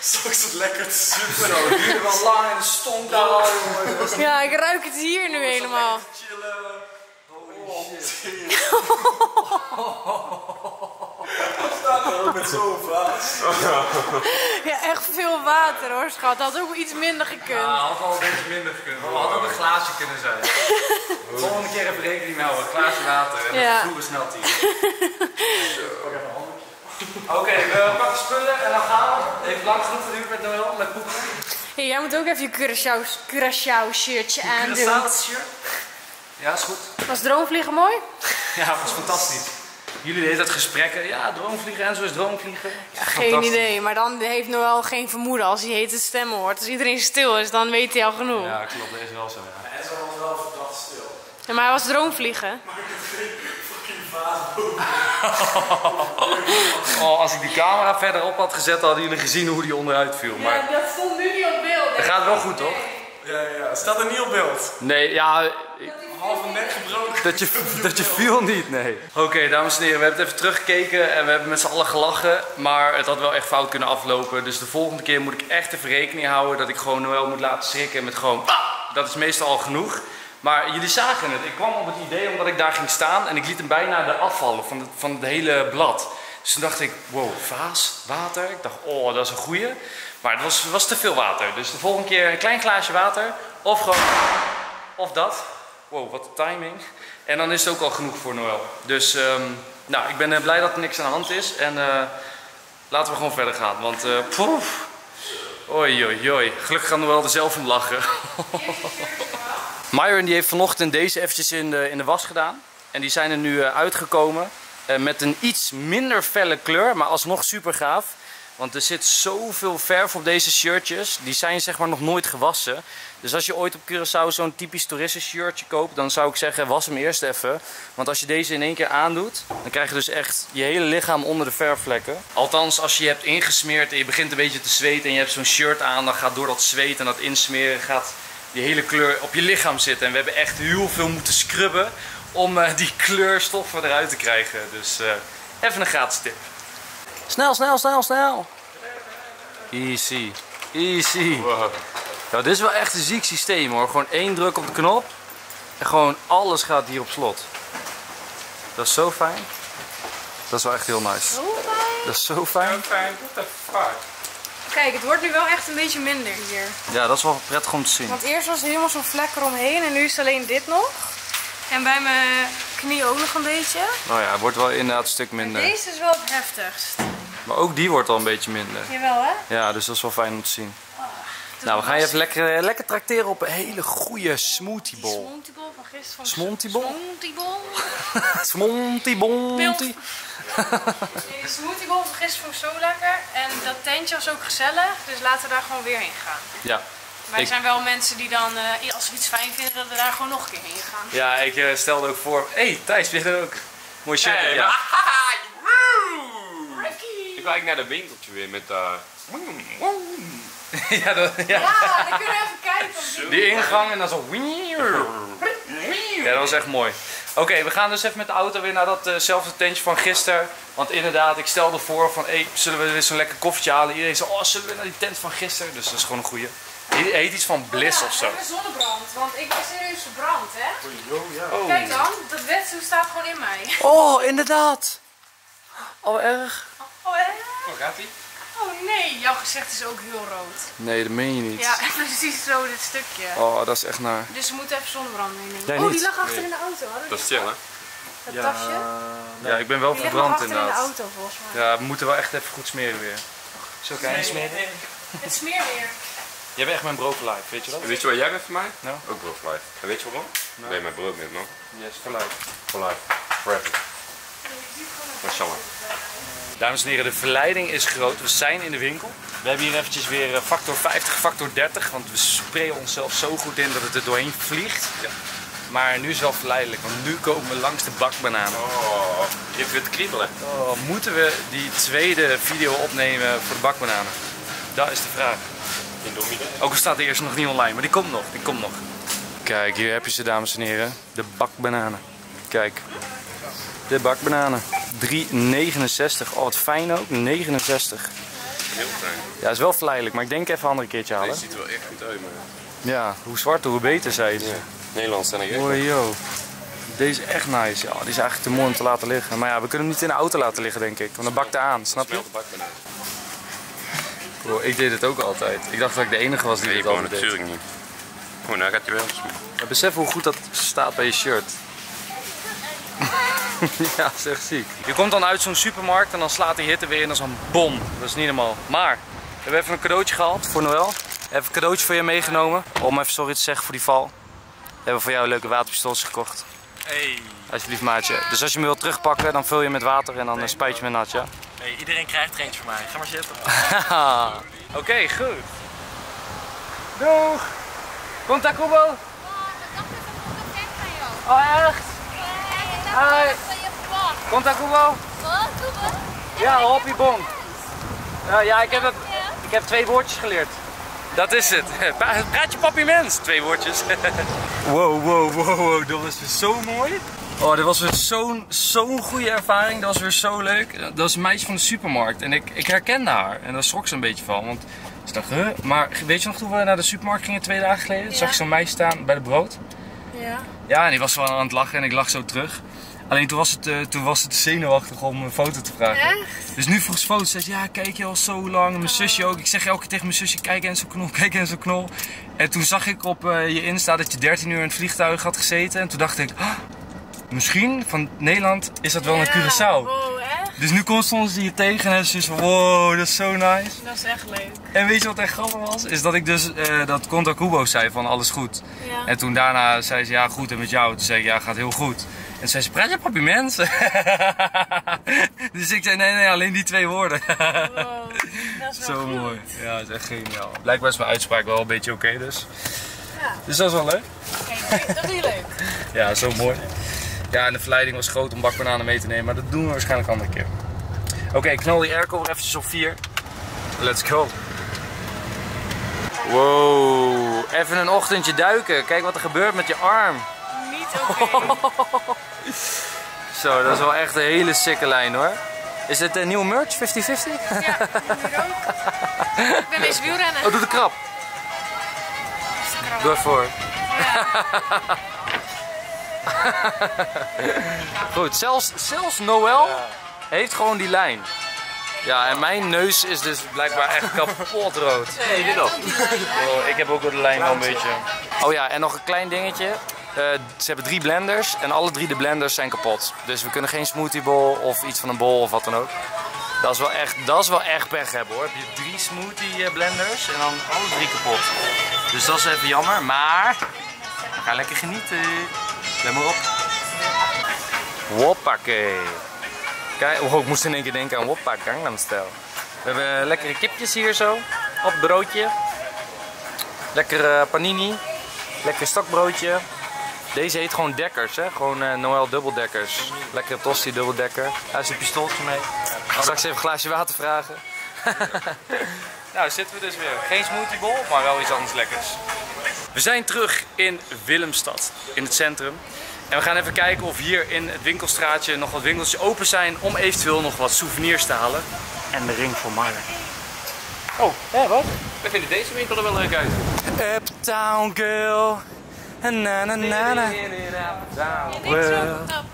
Zo is het lekker te super. Zo, het duurde wel lang en het stonk daar al, jongen. Ja, ik ruik het hier nu helemaal. Chillen. Holy shit. Ook met zo'n vaas. Ja, echt veel water hoor, schat. Dat had ook iets minder gekund. Ja, had al een beetje minder gekund. Dat had ook een glaasje kunnen zijn. De volgende keer even rekening mee houden. Een glaasje water en dan vloeien snel tien. Oké, okay, we pakken spullen en dan gaan we. Even lang genoeg geduurd met Noël, met boeken. Hey, jij moet ook even je Curaçao, Curaçao shirtje aandoen. Curaçao shirt? Ja, is goed. Was droomvliegen mooi? Ja, dat was fantastisch. Jullie deden dat gesprekken. Ja, droomvliegen en zo is droomvliegen. Ja, geen idee, maar dan heeft Noël geen vermoeden als hij hete stemmen hoort. Als iedereen stil is, dan weet hij al genoeg. Ja, klopt, dat is wel zo. Ja. En zo was wel verdacht stil. Ja, maar hij was droomvliegen. Maar oh, als ik die camera verder op had gezet, hadden jullie gezien hoe die onderuit viel. Maar ja, dat stond nu niet op beeld. Het gaat wel goed, toch? Ja, ja. Staat er niet op beeld? Nee, ja. Ik... halve nek gebroken. Dat je, dat je viel niet, nee. Oké, okay, dames en heren, we hebben het even teruggekeken en we hebben met z'n allen gelachen. Maar het had wel echt fout kunnen aflopen. Dus de volgende keer moet ik echt even rekening houden dat ik gewoon Noël moet laten schrikken met gewoon... Dat is meestal al genoeg. Maar jullie zagen het. Ik kwam op het idee omdat ik daar ging staan en ik liet hem bijna eraf vallen van het, van het hele blad. Dus toen dacht ik, wow, vaas, water. Ik dacht, oh, dat is een goeie. Maar het was, was te veel water. Dus de volgende keer een klein glaasje water of gewoon, of dat. Wow, wat de timing. En dan is het ook al genoeg voor Noël. Dus um, nou, ik ben blij dat er niks aan de hand is. En uh, laten we gewoon verder gaan. Want, uh, poef. Oei, oei, oei. Gelukkig gaan Noël er zelf om lachen. Myron die heeft vanochtend deze eventjes in de, in de was gedaan. En die zijn er nu uitgekomen met een iets minder felle kleur, maar alsnog super gaaf. Want er zit zoveel verf op deze shirtjes. Die zijn zeg maar nog nooit gewassen. Dus als je ooit op Curaçao zo'n typisch toeristen shirtje koopt, dan zou ik zeggen was hem eerst even. Want als je deze in één keer aandoet, dan krijg je dus echt je hele lichaam onder de verfvlekken. Althans, als je je hebt ingesmeerd en je begint een beetje te zweten en je hebt zo'n shirt aan, dan gaat door dat zweet en dat insmeren gaat... die hele kleur op je lichaam zitten. En we hebben echt heel veel moeten scrubben om uh, die kleurstoffen eruit te krijgen. Dus uh, even een gratis tip. Snel, snel, snel, snel. Easy. Easy. Wow. Nou, dit is wel echt een ziek systeem hoor. Gewoon één druk op de knop. En gewoon alles gaat hier op slot. Dat is zo fijn. Dat is wel echt heel nice. Zo fijn. Dat is zo fijn. Zo fijn. What the fuck? Kijk, het wordt nu wel echt een beetje minder hier. Ja, dat is wel prettig om te zien. Want eerst was er helemaal zo'n vlek eromheen en nu is alleen dit nog. En bij mijn knie ook nog een beetje. Nou ja, het wordt wel inderdaad een stuk minder. En deze is wel het heftigst. Maar ook die wordt al een beetje minder. Jawel hè? Ja, dus dat is wel fijn om te zien. Oh, nou, we gaan je even lekker, lekker trakteren op een hele goede smoothie bowl. Smoothie bowl van gisteren. Smoothie bowl? Smoothie bowl. Smoothie bowl. De smoothiebol van gisteren vond ik zo lekker en dat tentje was ook gezellig, dus laten we daar gewoon weer heen gaan. Ja. Maar er zijn wel mensen die dan, uh, als we iets fijn vinden, dat we daar gewoon nog een keer heen gaan. Ja, ik uh, stelde ook voor, hé hey, Thijs, vind je dat ook? Mooi shirt. Hey, ja. Ja. Ik wil eigenlijk naar dat winkeltje weer met... Uh... ja, dat, ja. Ja, dan kunnen we even kijken. Zo. Die ingang en dan zo... Ja, dat was echt mooi. Oké, okay, we gaan dus even met de auto weer naar datzelfde uh tentje van gisteren. Want inderdaad, ik stelde voor van, hé, hey, zullen we weer zo'n lekker koffietje halen? Iedereen zei, oh, zullen we naar die tent van gisteren? Dus dat is gewoon een goeie. Hij eet iets van bliss ja, of zo. Ja, zonnebrand, want ik ben serieus verbrand, hè? Oh, ja. Oh. Kijk dan, dat wetsuit staat gewoon in mij. Oh, inderdaad. Oh, erg. Oh, erg. Oh, gaat-ie? Oh nee, jouw gezicht is ook heel rood. Nee, dat meen je niet. Ja, precies zo, dit stukje. Oh, dat is echt naar. Dus we moeten even zonnebrand meenemen. Oh, die lag achter nee. in de auto. Hadden dat is chill, hè? Dat ja, tasje? Nee. Ja, ik ben wel die verbrand inderdaad. In de auto, volgens mij. Ja, we moeten wel echt even goed smeren weer. Zo kan je smeren. Het smeerweer. Jij bent echt mijn broodverlijf, weet je dat? Weet je wat jij bent voor mij? Nou. Ook broodverlijf. En weet je waarom? Nee, ben mijn brood met man. Yes, for life. For life. Forever. Mashallah. Dames en heren, de verleiding is groot. We zijn in de winkel. We hebben hier eventjes weer factor vijftig, factor dertig. Want we sprayen onszelf zo goed in dat het er doorheen vliegt. Ja. Maar nu is het wel verleidelijk, want nu komen we langs de bakbananen. Oh, je hebt weer te kriebelen. Oh, moeten we die tweede video opnemen voor de bakbananen? Dat is de vraag. Ook al staat de eerste nog niet online, maar die komt nog, die komt nog. Kijk, hier heb je ze, dames en heren. De bakbananen. Kijk. De bakbananen. drie negenenzestig. Oh, wat fijn ook. negenenzestig. Heel fijn. Ja, dat is wel verleidelijk, maar ik denk even een andere keertje halen. Dit ziet er wel echt goed uit, man. Ja, hoe zwarter, hoe beter, zei het. Ja. Nederlands zijn er echt. Mooi, joh. Deze is echt nice. Ja, die is eigenlijk te mooi om te laten liggen. Maar ja, we kunnen hem niet in de auto laten liggen, denk ik. Want dan bakt hij aan, snap je? Bro, ik deed het ook altijd. Ik dacht dat ik de enige was die nee, dit al deed. Natuurlijk niet. Oh, nou gaat hij wel eens. Maar besef hoe goed dat staat bij je shirt. Ja, dat is echt ziek. Je komt dan uit zo'n supermarkt en dan slaat die hitte weer in als een bom. Dat is niet normaal. Maar, we hebben even een cadeautje gehaald voor Noël. Even een cadeautje voor je meegenomen. Om even sorry te zeggen voor die val. We hebben voor jou leuke waterpistols gekocht. Hey. Alsjeblieft, maatje. Dus als je me wilt terugpakken, dan vul je met water en dan nee, spuit je me nat, ja? Nee, iedereen krijgt er eentje van mij. Ga maar zitten. Oké, okay, goed. Doeg! Komt daar, Kobo? Oh, ik dacht dat ik op de van jou. Oh, echt? Ja, ik dacht je vlog. Komt daar, Kobo? Wat? Ja, hoppie bonk. Uh, ja, ik heb, het, ik heb twee woordjes geleerd. Dat is het. Praat je papi mens. Twee woordjes. Wow, wow, wow, wow. Dat was weer zo mooi. Oh, dat was weer zo'n zo'n goede ervaring. Dat was weer zo leuk. Dat was een meisje van de supermarkt. En ik, ik herkende haar. En daar schrok ze een beetje van. Want ze dacht, huh? Maar weet je nog toen we naar de supermarkt gingen twee dagen geleden? Ja. Zag ik zo'n meisje staan bij de brood. Ja. Ja, en die was wel aan het lachen. En ik lag zo terug. Alleen toen was het, uh, toen was het zenuwachtig om een foto te vragen. Echt? Dus nu vroeg ze foto's. Ze zei, ja, kijk je al zo lang. Mijn oh. zusje ook. Ik zeg elke keer tegen mijn zusje, kijk Enzo Knol, kijk Enzo Knol. En toen zag ik op uh, je Insta dat je dertien uur in het vliegtuig had gezeten. En toen dacht ik, oh, misschien van Nederland is dat wel ja, naar Curaçao. Wow, echt? Dus nu kon stonden ze hier tegen en ze zei, wow, dat is zo nice. Dat is echt leuk. En weet je wat echt grappig was? Is dat ik dus uh, dat Conta Kubo zei van alles goed. Ja. En toen daarna zei ze, ja goed en met jou. Toen zei ik, ja gaat heel goed. En zei ze, praat je papi mensen? Dus ik zei, nee, nee, alleen die twee woorden. Wow, dat is wel zo goed. Mooi. Ja, dat is echt geniaal. Blijkbaar is mijn uitspraak wel een beetje oké, okay, dus. Ja. Dus dat is wel leuk. Oké, okay, dat is niet leuk. Ja, zo mooi. Ja, en de verleiding was groot om bakbananen mee te nemen, maar dat doen we waarschijnlijk een andere keer. Oké, okay, knal die airco weer eventjes op vier. Let's go. Wow, even een ochtendje duiken. Kijk wat er gebeurt met je arm. Okay. Zo, dat is wel echt een hele sicke lijn hoor. Is dit een nieuwe merch, vijftig vijftig? Ja, hier ook. Ik ben eens wielrennen. Oh, doe de krab. Doe ervoor. Ja. Goed, zelfs, zelfs Noël heeft gewoon die lijn. Ja, en mijn neus is dus blijkbaar echt kapot rood. Nee, dit ook. Oh, ik heb ook de lijn wel een beetje. Oh ja, en nog een klein dingetje. Uh, ze hebben drie blenders en alle drie de blenders zijn kapot. Dus we kunnen geen smoothie bowl of iets van een bol of wat dan ook. Dat is wel echt, dat is wel echt pech hebben hoor. Heb je drie smoothie blenders en dan alle drie kapot. Dus dat is even jammer, maar we gaan lekker genieten. Let maar op. Hoppakee. Kijk, oh, ik moest in één keer denken aan Woppa Gangnam Style. We hebben lekkere kipjes hier zo op het broodje. Lekkere panini. Lekker stokbroodje. Deze heet gewoon dekkers, hè? Gewoon uh, Noël dubbeldekkers. Lekkere tosti dubbeldekker. Daar is een pistooltje mee. Straks even een glaasje water vragen. Nou, zitten we dus weer. Geen smoothiebol, maar wel iets anders lekkers. We zijn terug in Willemstad, in het centrum. En we gaan even kijken of hier in het winkelstraatje nog wat winkeltjes open zijn om eventueel nog wat souvenirs te halen. En de ring voor Myron. Oh, hè, wat? We vinden deze winkel er wel leuk uit. Uptown girl. Na na na na. Uptown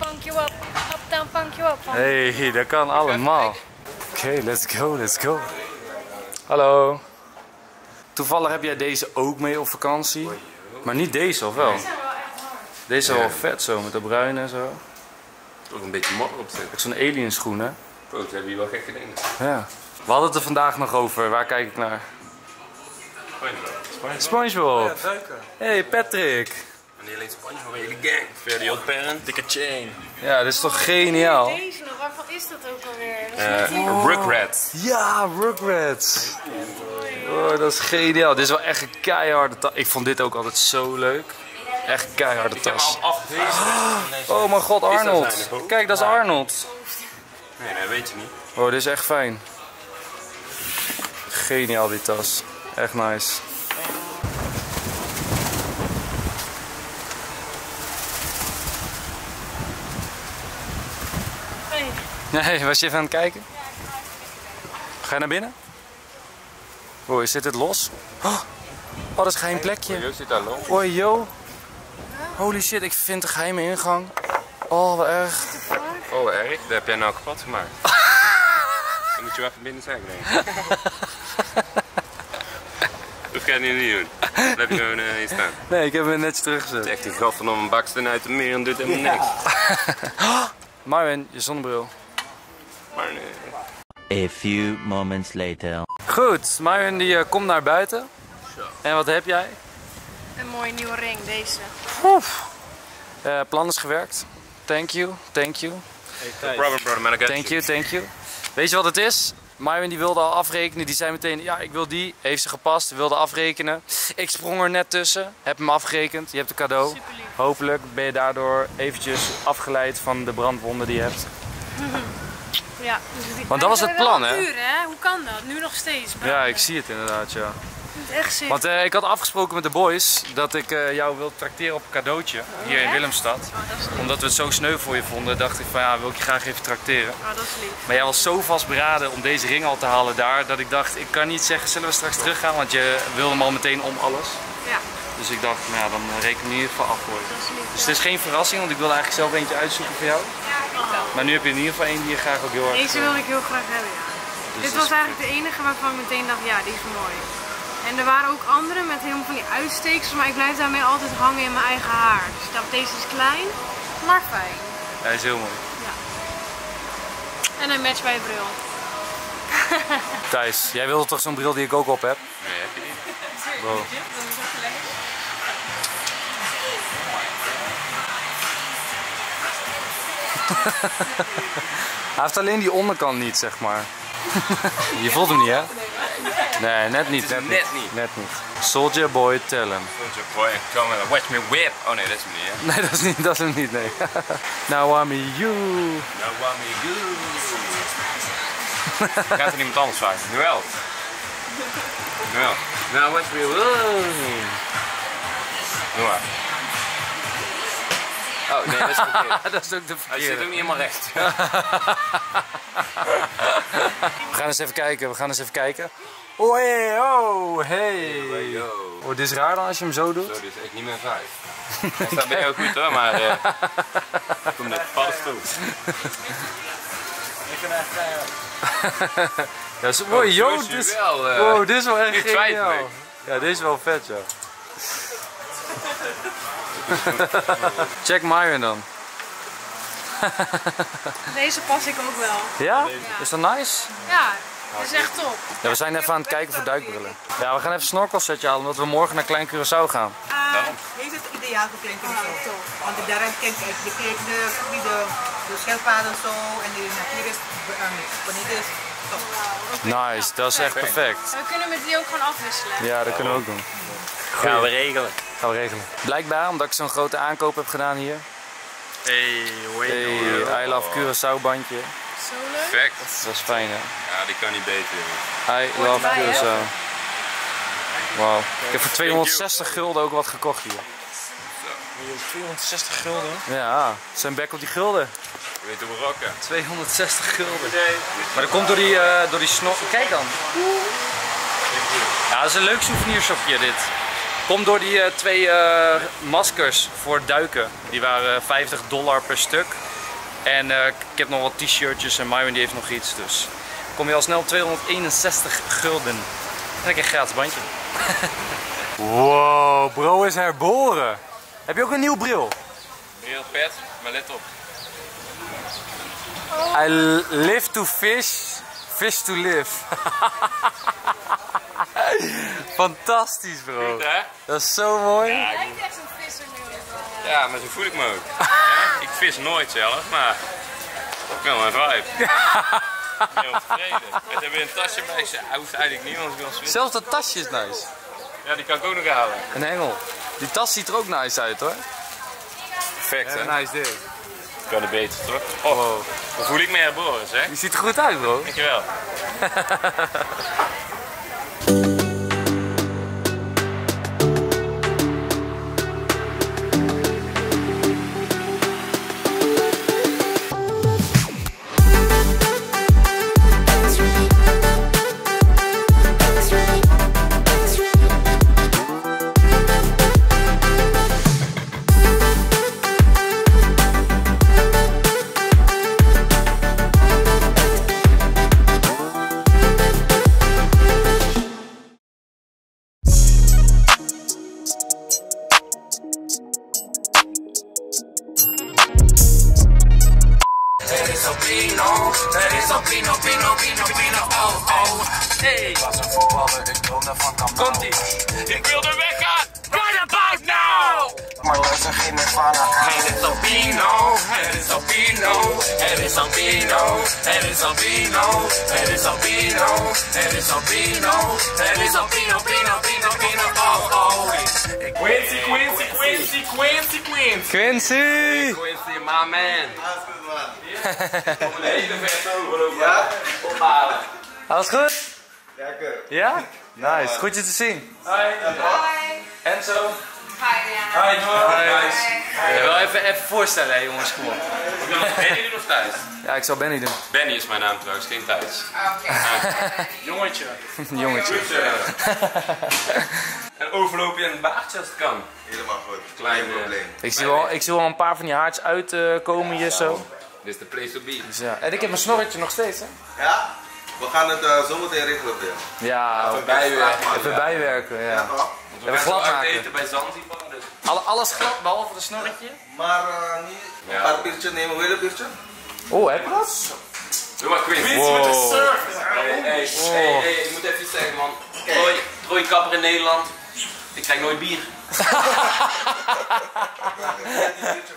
funk you up. Uptown funk you up. Hey, dat kan allemaal. Oké, okay, let's go, let's go. Hallo. Toevallig heb jij deze ook mee op vakantie. Maar niet deze, of wel? Deze zijn wel echt hard. Deze zijn wel vet zo, met de bruine en zo. Ook een beetje mat op zitten. Zo'n alien schoen, hè? Bro, ze hebben hier wel gekke dingen. Ja. We hadden het er vandaag nog over. Waar kijk ik naar? Spongebob. Spongebob. Ja, duiken. Hey Patrick. En die alleen Spongebob in de gang. Verder old parent, dikke chain. Ja, dit is toch geniaal? Deze nog, waarvan is dat ook alweer? Uh, oh. Rugrats. Ja, Rugrats. Oh, dat is geniaal. Dit is wel echt een keiharde tas. Ik vond dit ook altijd zo leuk. Echt keiharde tas. Oh mijn god, Arnold. Kijk, dat is Arnold. Nee, dat weet je niet. Oh, dit is echt fijn. Geniaal die tas. Echt nice. Nee, was je even aan het kijken? Ga je naar binnen? Oh, is dit het los? Oh, dat is geen plekje. Oei joh. Holy shit, ik vind een geheime ingang. Oh, wat erg. Oh, wat erg. Dat heb jij nou kapot gemaakt. Dan moet je wel even binnen zijn, denk ik. Dat ga je niet doen. Dat heb je gewoon uh, in staan. Nee, ik heb hem netjes teruggezet. Het is echt een graf om een baksteen uit de meer en doet helemaal ja. niks. Myron, je zonnebril. Myron. A few moments later. Goed, Myron die uh, komt naar buiten. Zo. En wat heb jij? Een mooie nieuwe ring, deze. Uh, plan is gewerkt. Thank you, thank you. Hey, no problem, brother, man, I got thank you, thank you. Weet je wat het is? Myron die wilde al afrekenen, die zei meteen, ja ik wil die, heeft ze gepast, wilde afrekenen. Ik sprong er net tussen, heb hem afgerekend, je hebt een cadeau. Hopelijk ben je daardoor eventjes afgeleid van de brandwonden die je hebt. Mm-hmm. Ja, dus want dat was het plan, hè? Uur, hè? Hoe kan dat? Nu nog steeds. Branden. Ja, ik zie het inderdaad, ja. Echt want uh, ik had afgesproken met de boys dat ik uh, jou wil trakteren op een cadeautje oh, hier in echt? Willemstad. Oh, omdat we het zo sneu voor je vonden, dacht ik van ja, wil ik je graag even trakteren. Oh, dat is lief. Maar jij was zo vastberaden om deze ring al te halen daar, dat ik dacht ik kan niet zeggen zullen we straks teruggaan, want je wilde hem al meteen om alles. Ja. Dus ik dacht, nou ja, dan reken ik in ieder geval af voor je. Dat is lief, dus het is geen verrassing, want ik wilde eigenlijk zelf eentje uitzoeken voor jou. Ja, ik wel. Maar nu heb je in ieder geval één die je graag ook heel hard... Deze wil ik heel graag hebben, ja. Dus dit was is... eigenlijk de enige waarvan ik meteen dacht, ja, die is mooi. En er waren ook andere met helemaal van die uitsteeksels, maar ik blijf daarmee altijd hangen in mijn eigen haar. Dus ik dacht, deze is klein, maar fijn. Ja, hij is heel mooi. Ja. En hij matcht bij je bril. Thijs, jij wilde toch zo'n bril die ik ook op heb? Nee, heb je niet. Wow. Hij heeft alleen die onderkant niet, zeg maar. Je voelt hem niet, hè? Nee, net niet, net, net niet. niet. Net niet. Soldier boy, tell him. Soldier boy, come and watch me whip. Oh nee, dat is hem niet, hè? Nee, dat is, niet, dat is hem niet, nee. Now I'm you. Now I'm you. Gaat er niemand anders vragen? Noël. Noël. Now watch me whip. Noël. Oh nee, dat is verkeerd. Dat is ook de verkeerde. Hij zit hem niet helemaal recht. We gaan eens even kijken, we gaan eens even kijken. Oh hey, oh hey. Oh, dit is raar dan als je hem zo doet. Zo, dit is echt niet meer vijf. Hij staat bij jou goed hoor, maar uh, ik kom net pas toe. Ik ben echt keihard. Ja, zo, oh, yo, dit is wel, uh, oh, dit is wel echt geniaal. Ja, dit is wel vet, ja. Check Myron dan. Deze pas ik ook wel. Ja? Ja. Is dat nice? Ja, dat is echt top. Ja, we zijn even aan het kijken voor duikbrillen. Ja, we gaan even snorkelsetje halen omdat we morgen naar Klein Curaçao gaan. Uh, Deze is het ideaal voor Klein Curaçao. Want daar kijk ik de de, de schelpaden zo en de natuur is benieuwd. Nice, dat is echt perfect. We kunnen met die ook gewoon afwisselen. Ja, dat kunnen we ook doen. Goeie. Gaan we regelen. Gaan we regelen. Blijkbaar, omdat ik zo'n grote aankoop heb gedaan hier. Hey, hey, I love Curaçao bandje. Zo leuk. Perfect. Dat is fijn hè. Ja, die kan niet beter. Jongen. I love Curaçao. Wauw. Ik heb voor tweehonderdzestig gulden ook wat gekocht hier. tweehonderdzestig gulden? Ja, zijn back op die gulden. Je weet hoe we rocken. tweehonderdzestig gulden. Maar dat komt door die, uh, door die snor. Kijk dan. Ja, dat is een leuk souvenirshopje dit. Komt door die uh, twee uh, maskers voor duiken. Die waren vijftig dollar per stuk. En uh, ik heb nog wat t-shirtjes en Myron die heeft nog iets. Dus kom je al snel tweehonderdeenenzestig gulden. En dan krijg je een gratis bandje. Wow, bro is herboren. Heb je ook een nieuw bril? Hier op pet, maar let op. I live to fish, fish to live. Fantastisch, bro. Goed, hè? Dat is zo mooi. Ja, ik... Hij lijkt echt zo'n visser nu. Maar... Ja, maar zo voel ik me ook. Ja, ik vis nooit zelf, maar ik wil mijn vibe. Ik ben heel tevreden. En dan weer een tasje bij. Ze hoeft eigenlijk niet, want ik wil zwemmen. Zelfs dat tasje is nice. Ja, die kan ik ook nog halen. Een hengel. Die tas ziet er ook nice uit, hoor. Perfect, hè? Nice ding. Ik kan het beter, toch? Oh, wow. Hoe voel ik me herboren, hè? Je ziet er goed uit, bro. Dankjewel. Quincy, Quincy, Quincy, Quincy, Quincy. Quincy! Quincy, my man. Alles goed? Lekker. Ja? Nice, goed je te zien. Hi. Hi. Enzo. Hi. Hi. Hi. Wel even, even voorstellen, hè, jongens, kom op. Benny doen of Thijs? Ja, ik zal Benny doen. Benny is mijn naam trouwens, geen Thijs. Oké. Jongetje. Jongetje. En overlopen je een baardje als het kan. Helemaal goed. Klein probleem. Ik zie wel, ik zie wel een paar van die haartjes uitkomen uh, hier zo. Dit is de place to be. Dus ja. En ik heb mijn snorretje nog steeds, hè? Ja. We gaan het uh, zo meteen regelen weer. Ja, even bijwerken. Even bijwerken, ja. ja we hebben glad maken. Eten bij Zanzibar, dus. Alle, alles glad, behalve de snorretje. Maar uh, niet. Ja. Een paar biertjes nemen, wil je een biertje? Oh, heb je dat? Doe maar Quincy. Wow. Met de surf. Hey, hey, wow. hey, hey, ik moet even iets zeggen, man. Trooi, Trooi kapper in Nederland. Ik krijg nooit bier.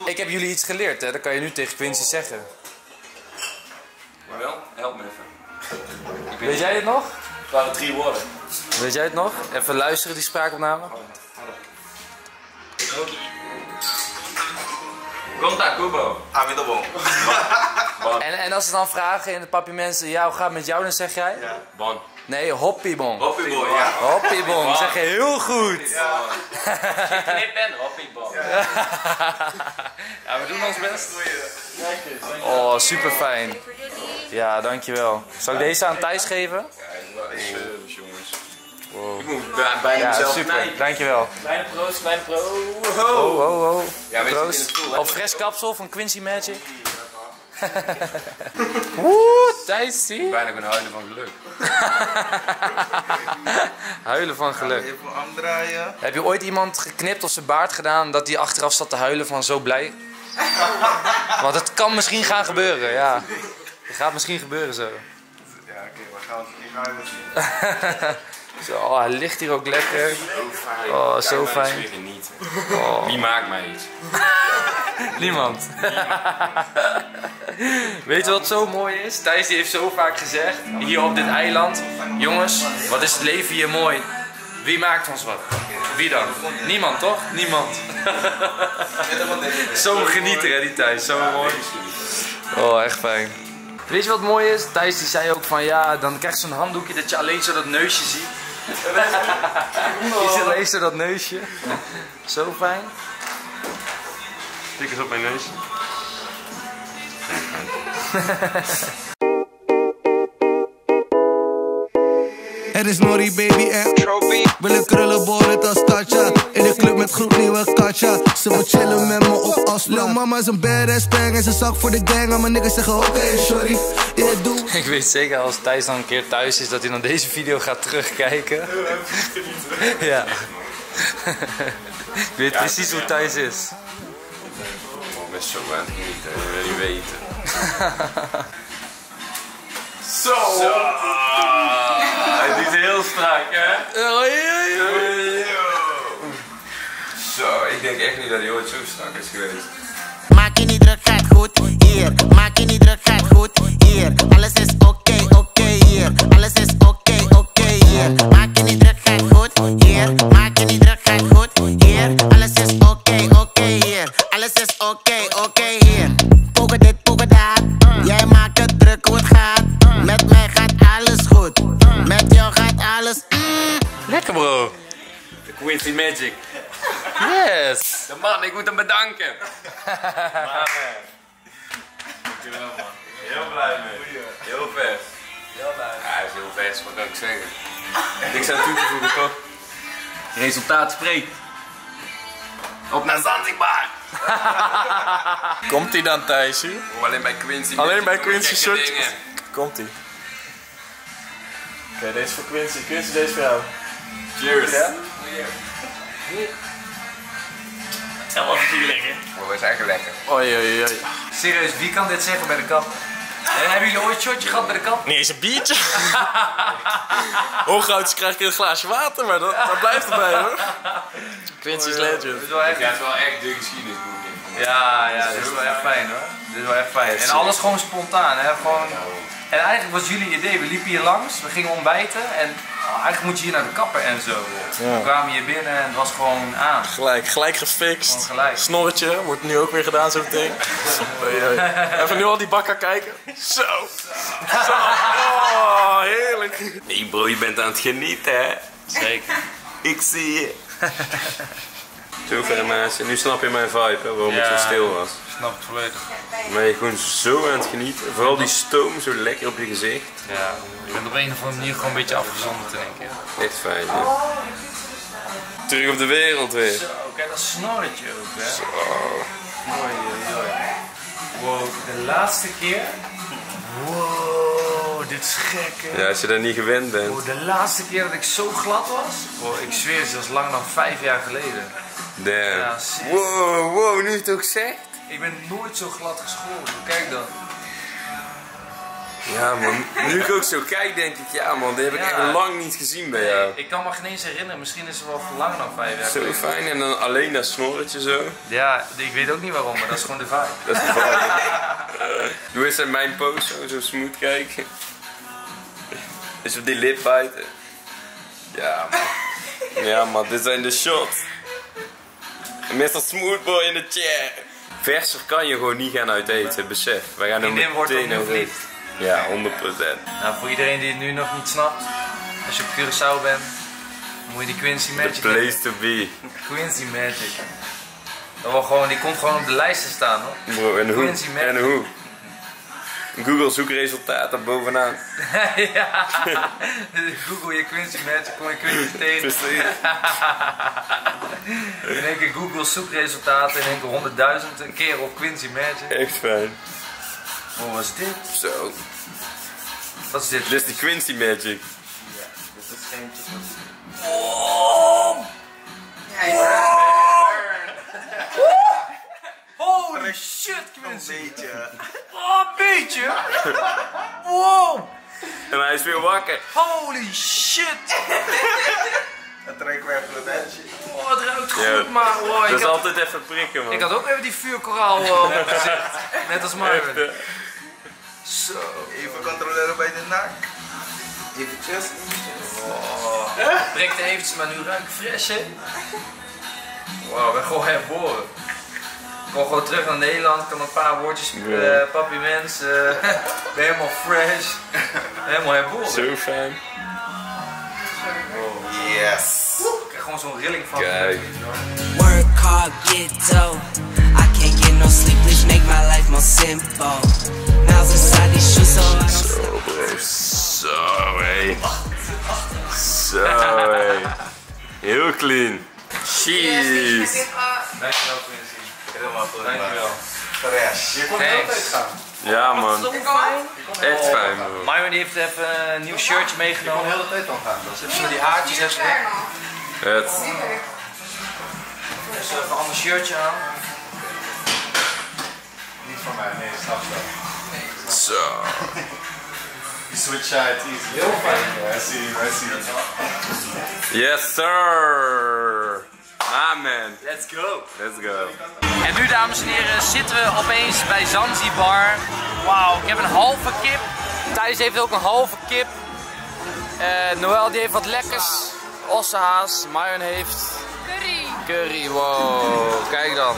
Ik heb jullie iets geleerd, hè? Dat kan je nu tegen Quincy zeggen. Maar wel, help me even. Weet, weet jij het nog? Het waren drie woorden. Weet jij het nog? Even luisteren die spraakopname. Conta Kubo. Amidabon. En, en als ze dan vragen in het papje mensen, ja, hoe gaat het met jou, dan zeg jij? Ja. Bon. Nee, hoppiebon. Hoppiebon, ja. Hoppiebon, bon. Zeg je heel goed. Ja. Ik knip en hoppiebon. Ja. Ja, we doen ons best. Oh, super fijn. Ja, dankjewel. Zal ik deze aan Thijs geven? Ja, dat is service, jongens. Wow. Ik moet bijna mezelf. Ja, super. Nijden. Dankjewel. Kleine pro's, kleine pro. Ho, ho, ho. Ja, pro's. Op fres kapsel van Quincy Magic. Woe, Thijs, zie. Bijna ben huilen van geluk. Huilen van geluk. Heb je ooit iemand geknipt of zijn baard gedaan dat hij achteraf zat te huilen van zo blij? Want het kan misschien gaan gebeuren, ja. Het gaat misschien gebeuren zo. Ja, oké, maar gaan we het niet zien. Zo, oh, hij ligt hier ook lekker. Oh, zo fijn. Oh. Wie maakt mij iets? Niemand. Weet je wat zo mooi is? Thijs die heeft zo vaak gezegd, hier op dit eiland. Jongens, wat is het leven hier mooi? Wie maakt ons wat? Wie dan? Niemand, toch? Niemand. Zo'n genieter, hè, die Thijs. Zo mooi. Oh, echt fijn. Weet je wat mooi is? Thijs die zei ook van ja, dan krijg je zo'n handdoekje dat je alleen zo dat neusje ziet. Je ziet alleen zo dat neusje. Zo fijn. Tik eens op mijn neus. er is Nori, baby en Trophy. Willen krullenbollen als Katja. In de club met groep nieuwe Katja. Ze wil chillen met me op afspraak. Lil mama is een badass bang en ze zak voor de gang. En mijn niggas zeggen oké, okay, sorry, yeah, doe. Ik weet zeker als Thijs dan een keer thuis is dat hij dan deze video gaat terugkijken. Ja. Ik weet precies hoe Thijs is. Best zo aan het genieten, dat wil je weten. Zo! Hij doet heel strak, hè? Zo, ik denk echt niet dat hij ooit zo strak is geweest. Maak je niet druk, gaat goed hier. Maak je niet druk, gaat goed hier. Alles is oké, okay, oké okay, hier. Alles is oké, okay, oké okay, hier. Maak je niet druk, gaat goed hier. Maak je niet druk, gaat goed hier. Alles is oké, okay, oké okay, hier. Alles is oké, okay, oké okay, hier. Poker dit, poker dat. Jij maakt het druk hoe het gaat. Met mij gaat alles goed. Met jou gaat alles mm. Lekker bro. De Quincy Magic. Yes. De man, ik moet hem bedanken. Maar dankjewel man. Heel blij mee. Heel vers. Heel blij. Ja, hij is heel vers, wat kan ik zeggen. Niks aan toe te voegen toch? Resultaat spreekt. Op naar Zanzibar! Komt hij dan Thijs? Oh, alleen bij Quincy. Alleen bij Quincy short. Komt hij. Oké, okay, deze voor Quincy. Quincy, deze voor jou. Cheers! Ja? Zelf natuurlijk lekker. Oh, dat is eigenlijk lekker. Oei, oei, oei. Serieus, wie kan dit zeggen bij de kap? En hebben jullie ooit een shotje gehad bij de kap? Nee, is een biertje. Hooggouds krijg je een glaasje water, maar dat, dat blijft erbij hoor. Quincy's legend. Dit is wel echt de geschiedenisboek. Ja, ja, dit is wel echt fijn hoor. Dit is wel echt fijn. En alles gewoon spontaan hè. Gewoon... En eigenlijk was jullie idee, we liepen hier langs, we gingen ontbijten en oh, eigenlijk moet je hier naar de kapper en zo. Ja. We kwamen hier binnen en het was gewoon aan. Gelijk, gelijk gefixt. Gelijk. Snorretje, wordt nu ook weer gedaan zo meteen. Even nu al die bakker kijken. Zo. Zo. Oh, heerlijk. Nee bro, je bent aan het genieten hè. Zeker. Ik zie je. Zo verder mensen, nu snap je mijn vibe hè, waarom ja, het zo stil was. Ik snap het volledig. Maar je gewoon zo aan het genieten, vooral die stoom zo lekker op je gezicht. Ja, je bent op een of andere manier gewoon een beetje afgezonderd in één keer. Echt fijn hè. Terug op de wereld weer. Zo, kijk dat snorretje ook hè. Zo. Mooi, mooi. Wow, de laatste keer. Wow, dit is gek hè. Ja, als je daar niet gewend bent. Wow, de laatste keer dat ik zo glad was. Wow, ik zweer het, dat is langer dan vijf jaar geleden. Damn. Ja, wow, wow, nu je het ook zegt. Ik ben nooit zo glad geschoren, kijk dan. Ja man, nu ik ook zo kijk denk ik, ja man, die heb ik ja, echt lang niet gezien bij nee, jou. Ik kan me geen eens herinneren, misschien is het wel langer dan vijf jaar. Zo geleden. Fijn, en dan alleen dat snorretje zo. Ja, ik weet ook niet waarom, maar dat is gewoon de vibe. Dat is de vibe. Doe eens aan mijn pose, zo smooth kijken. Is op die lip bijten. Ja man, ja man, dit zijn de shots. mister Smoothboy in de chair. Verser kan je gewoon niet gaan uit eten, besef. Wij gaan er meteen over eten. Ja, honderd procent. Nou, voor iedereen die het nu nog niet snapt, als je op Curaçao bent, moet je die Quincy Magic. The place to be. Quincy Magic. Dat wel gewoon, die komt gewoon op de lijst te staan hoor. Bro, en hoe? En hoe? Google zoekresultaten bovenaan. Ja, Google je Quincy Magic, kom je Quincy tegen. Precies. In één keer Google zoekresultaten, in één keer honderdduizend keer op Quincy Magic. Echt fijn. Oh, wat is dit? Zo. Wat is dit? Dit is de Quincy Magic. Ja, dit is geen... Oh! Hij holy shit, Quincy! Een beetje. Oh, een beetje? Wow! En hij is weer wakker. Holy shit! Dat trekken we even een beetje. Oh, het ruikt goed, ja, maar... Wow, dat is had... altijd even prikken, man. Ik had ook even die vuurkoraal op mijn gezicht. Net als Myron. Echt, zo. Even controleren bij de naak. Eventjes. Wow. Het prikt eventjes, maar nu ruikt het fresh, hè? Wauw, ik ben gewoon herboren. Ik kom gewoon terug naar Nederland, kan een paar woordjes uh, papi mens, uh, ben helemaal fresh, helemaal herboren. Zo fijn. Wow. Yes. Ik krijg gewoon zo'n rilling van. Kijk. Work hard, get dough. I can't get no sleep, please make my life more simple. Now's inside these shoes, so I don't sleep. Zo, hé. clean. Jeez. Dankjewel, Quincy. Helemaal goed. Dankjewel. Terecht. Je kon heel tijd gaan. Ja, man. Echt fijn, bro. Myron heeft even een nieuw shirtje meegenomen. Je kon heel de tijd al gaan. Dat is even die haartjes even weg. Het. Dus even een ander shirtje aan. Niet voor mij, nee, snap je wel. Zo. Die switch uit is heel fijn. Wij zien, wij zien. Yes, sir. Amen. Let's go. Let's go. En nu, dames en heren, zitten we opeens bij Zanzibar. Wauw, ik heb een halve kip. Thijs heeft ook een halve kip. Uh, Noël die heeft wat lekkers. Ossehaas. Myron heeft... Curry. Curry, wow. Kijk dan.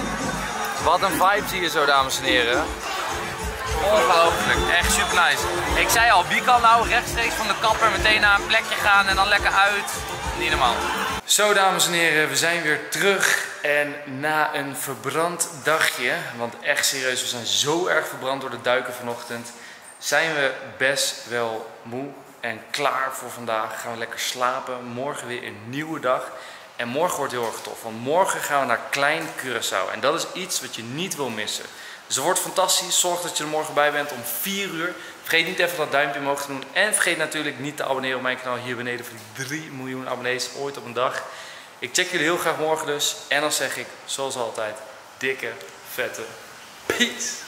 Wat een vibe zie je zo, dames en heren. Ongelooflijk, echt super nice. Ik zei al, wie kan nou rechtstreeks van de kapper meteen naar een plekje gaan en dan lekker uit? Niet normaal. Zo, dames en heren, we zijn weer terug en na een verbrand dagje, want echt serieus, we zijn zo erg verbrand door de duiken vanochtend, zijn we best wel moe en klaar voor vandaag. Gaan we lekker slapen, morgen weer een nieuwe dag. En morgen wordt heel erg tof, want morgen gaan we naar Klein Curaçao en dat is iets wat je niet wil missen. Dus het wordt fantastisch, zorg dat je er morgen bij bent om vier uur. Vergeet niet even dat duimpje omhoog te doen. En vergeet natuurlijk niet te abonneren op mijn kanaal hier beneden voor die drie miljoen abonnees ooit op een dag. Ik check jullie heel graag morgen dus. En dan zeg ik, zoals altijd, dikke, vette peace!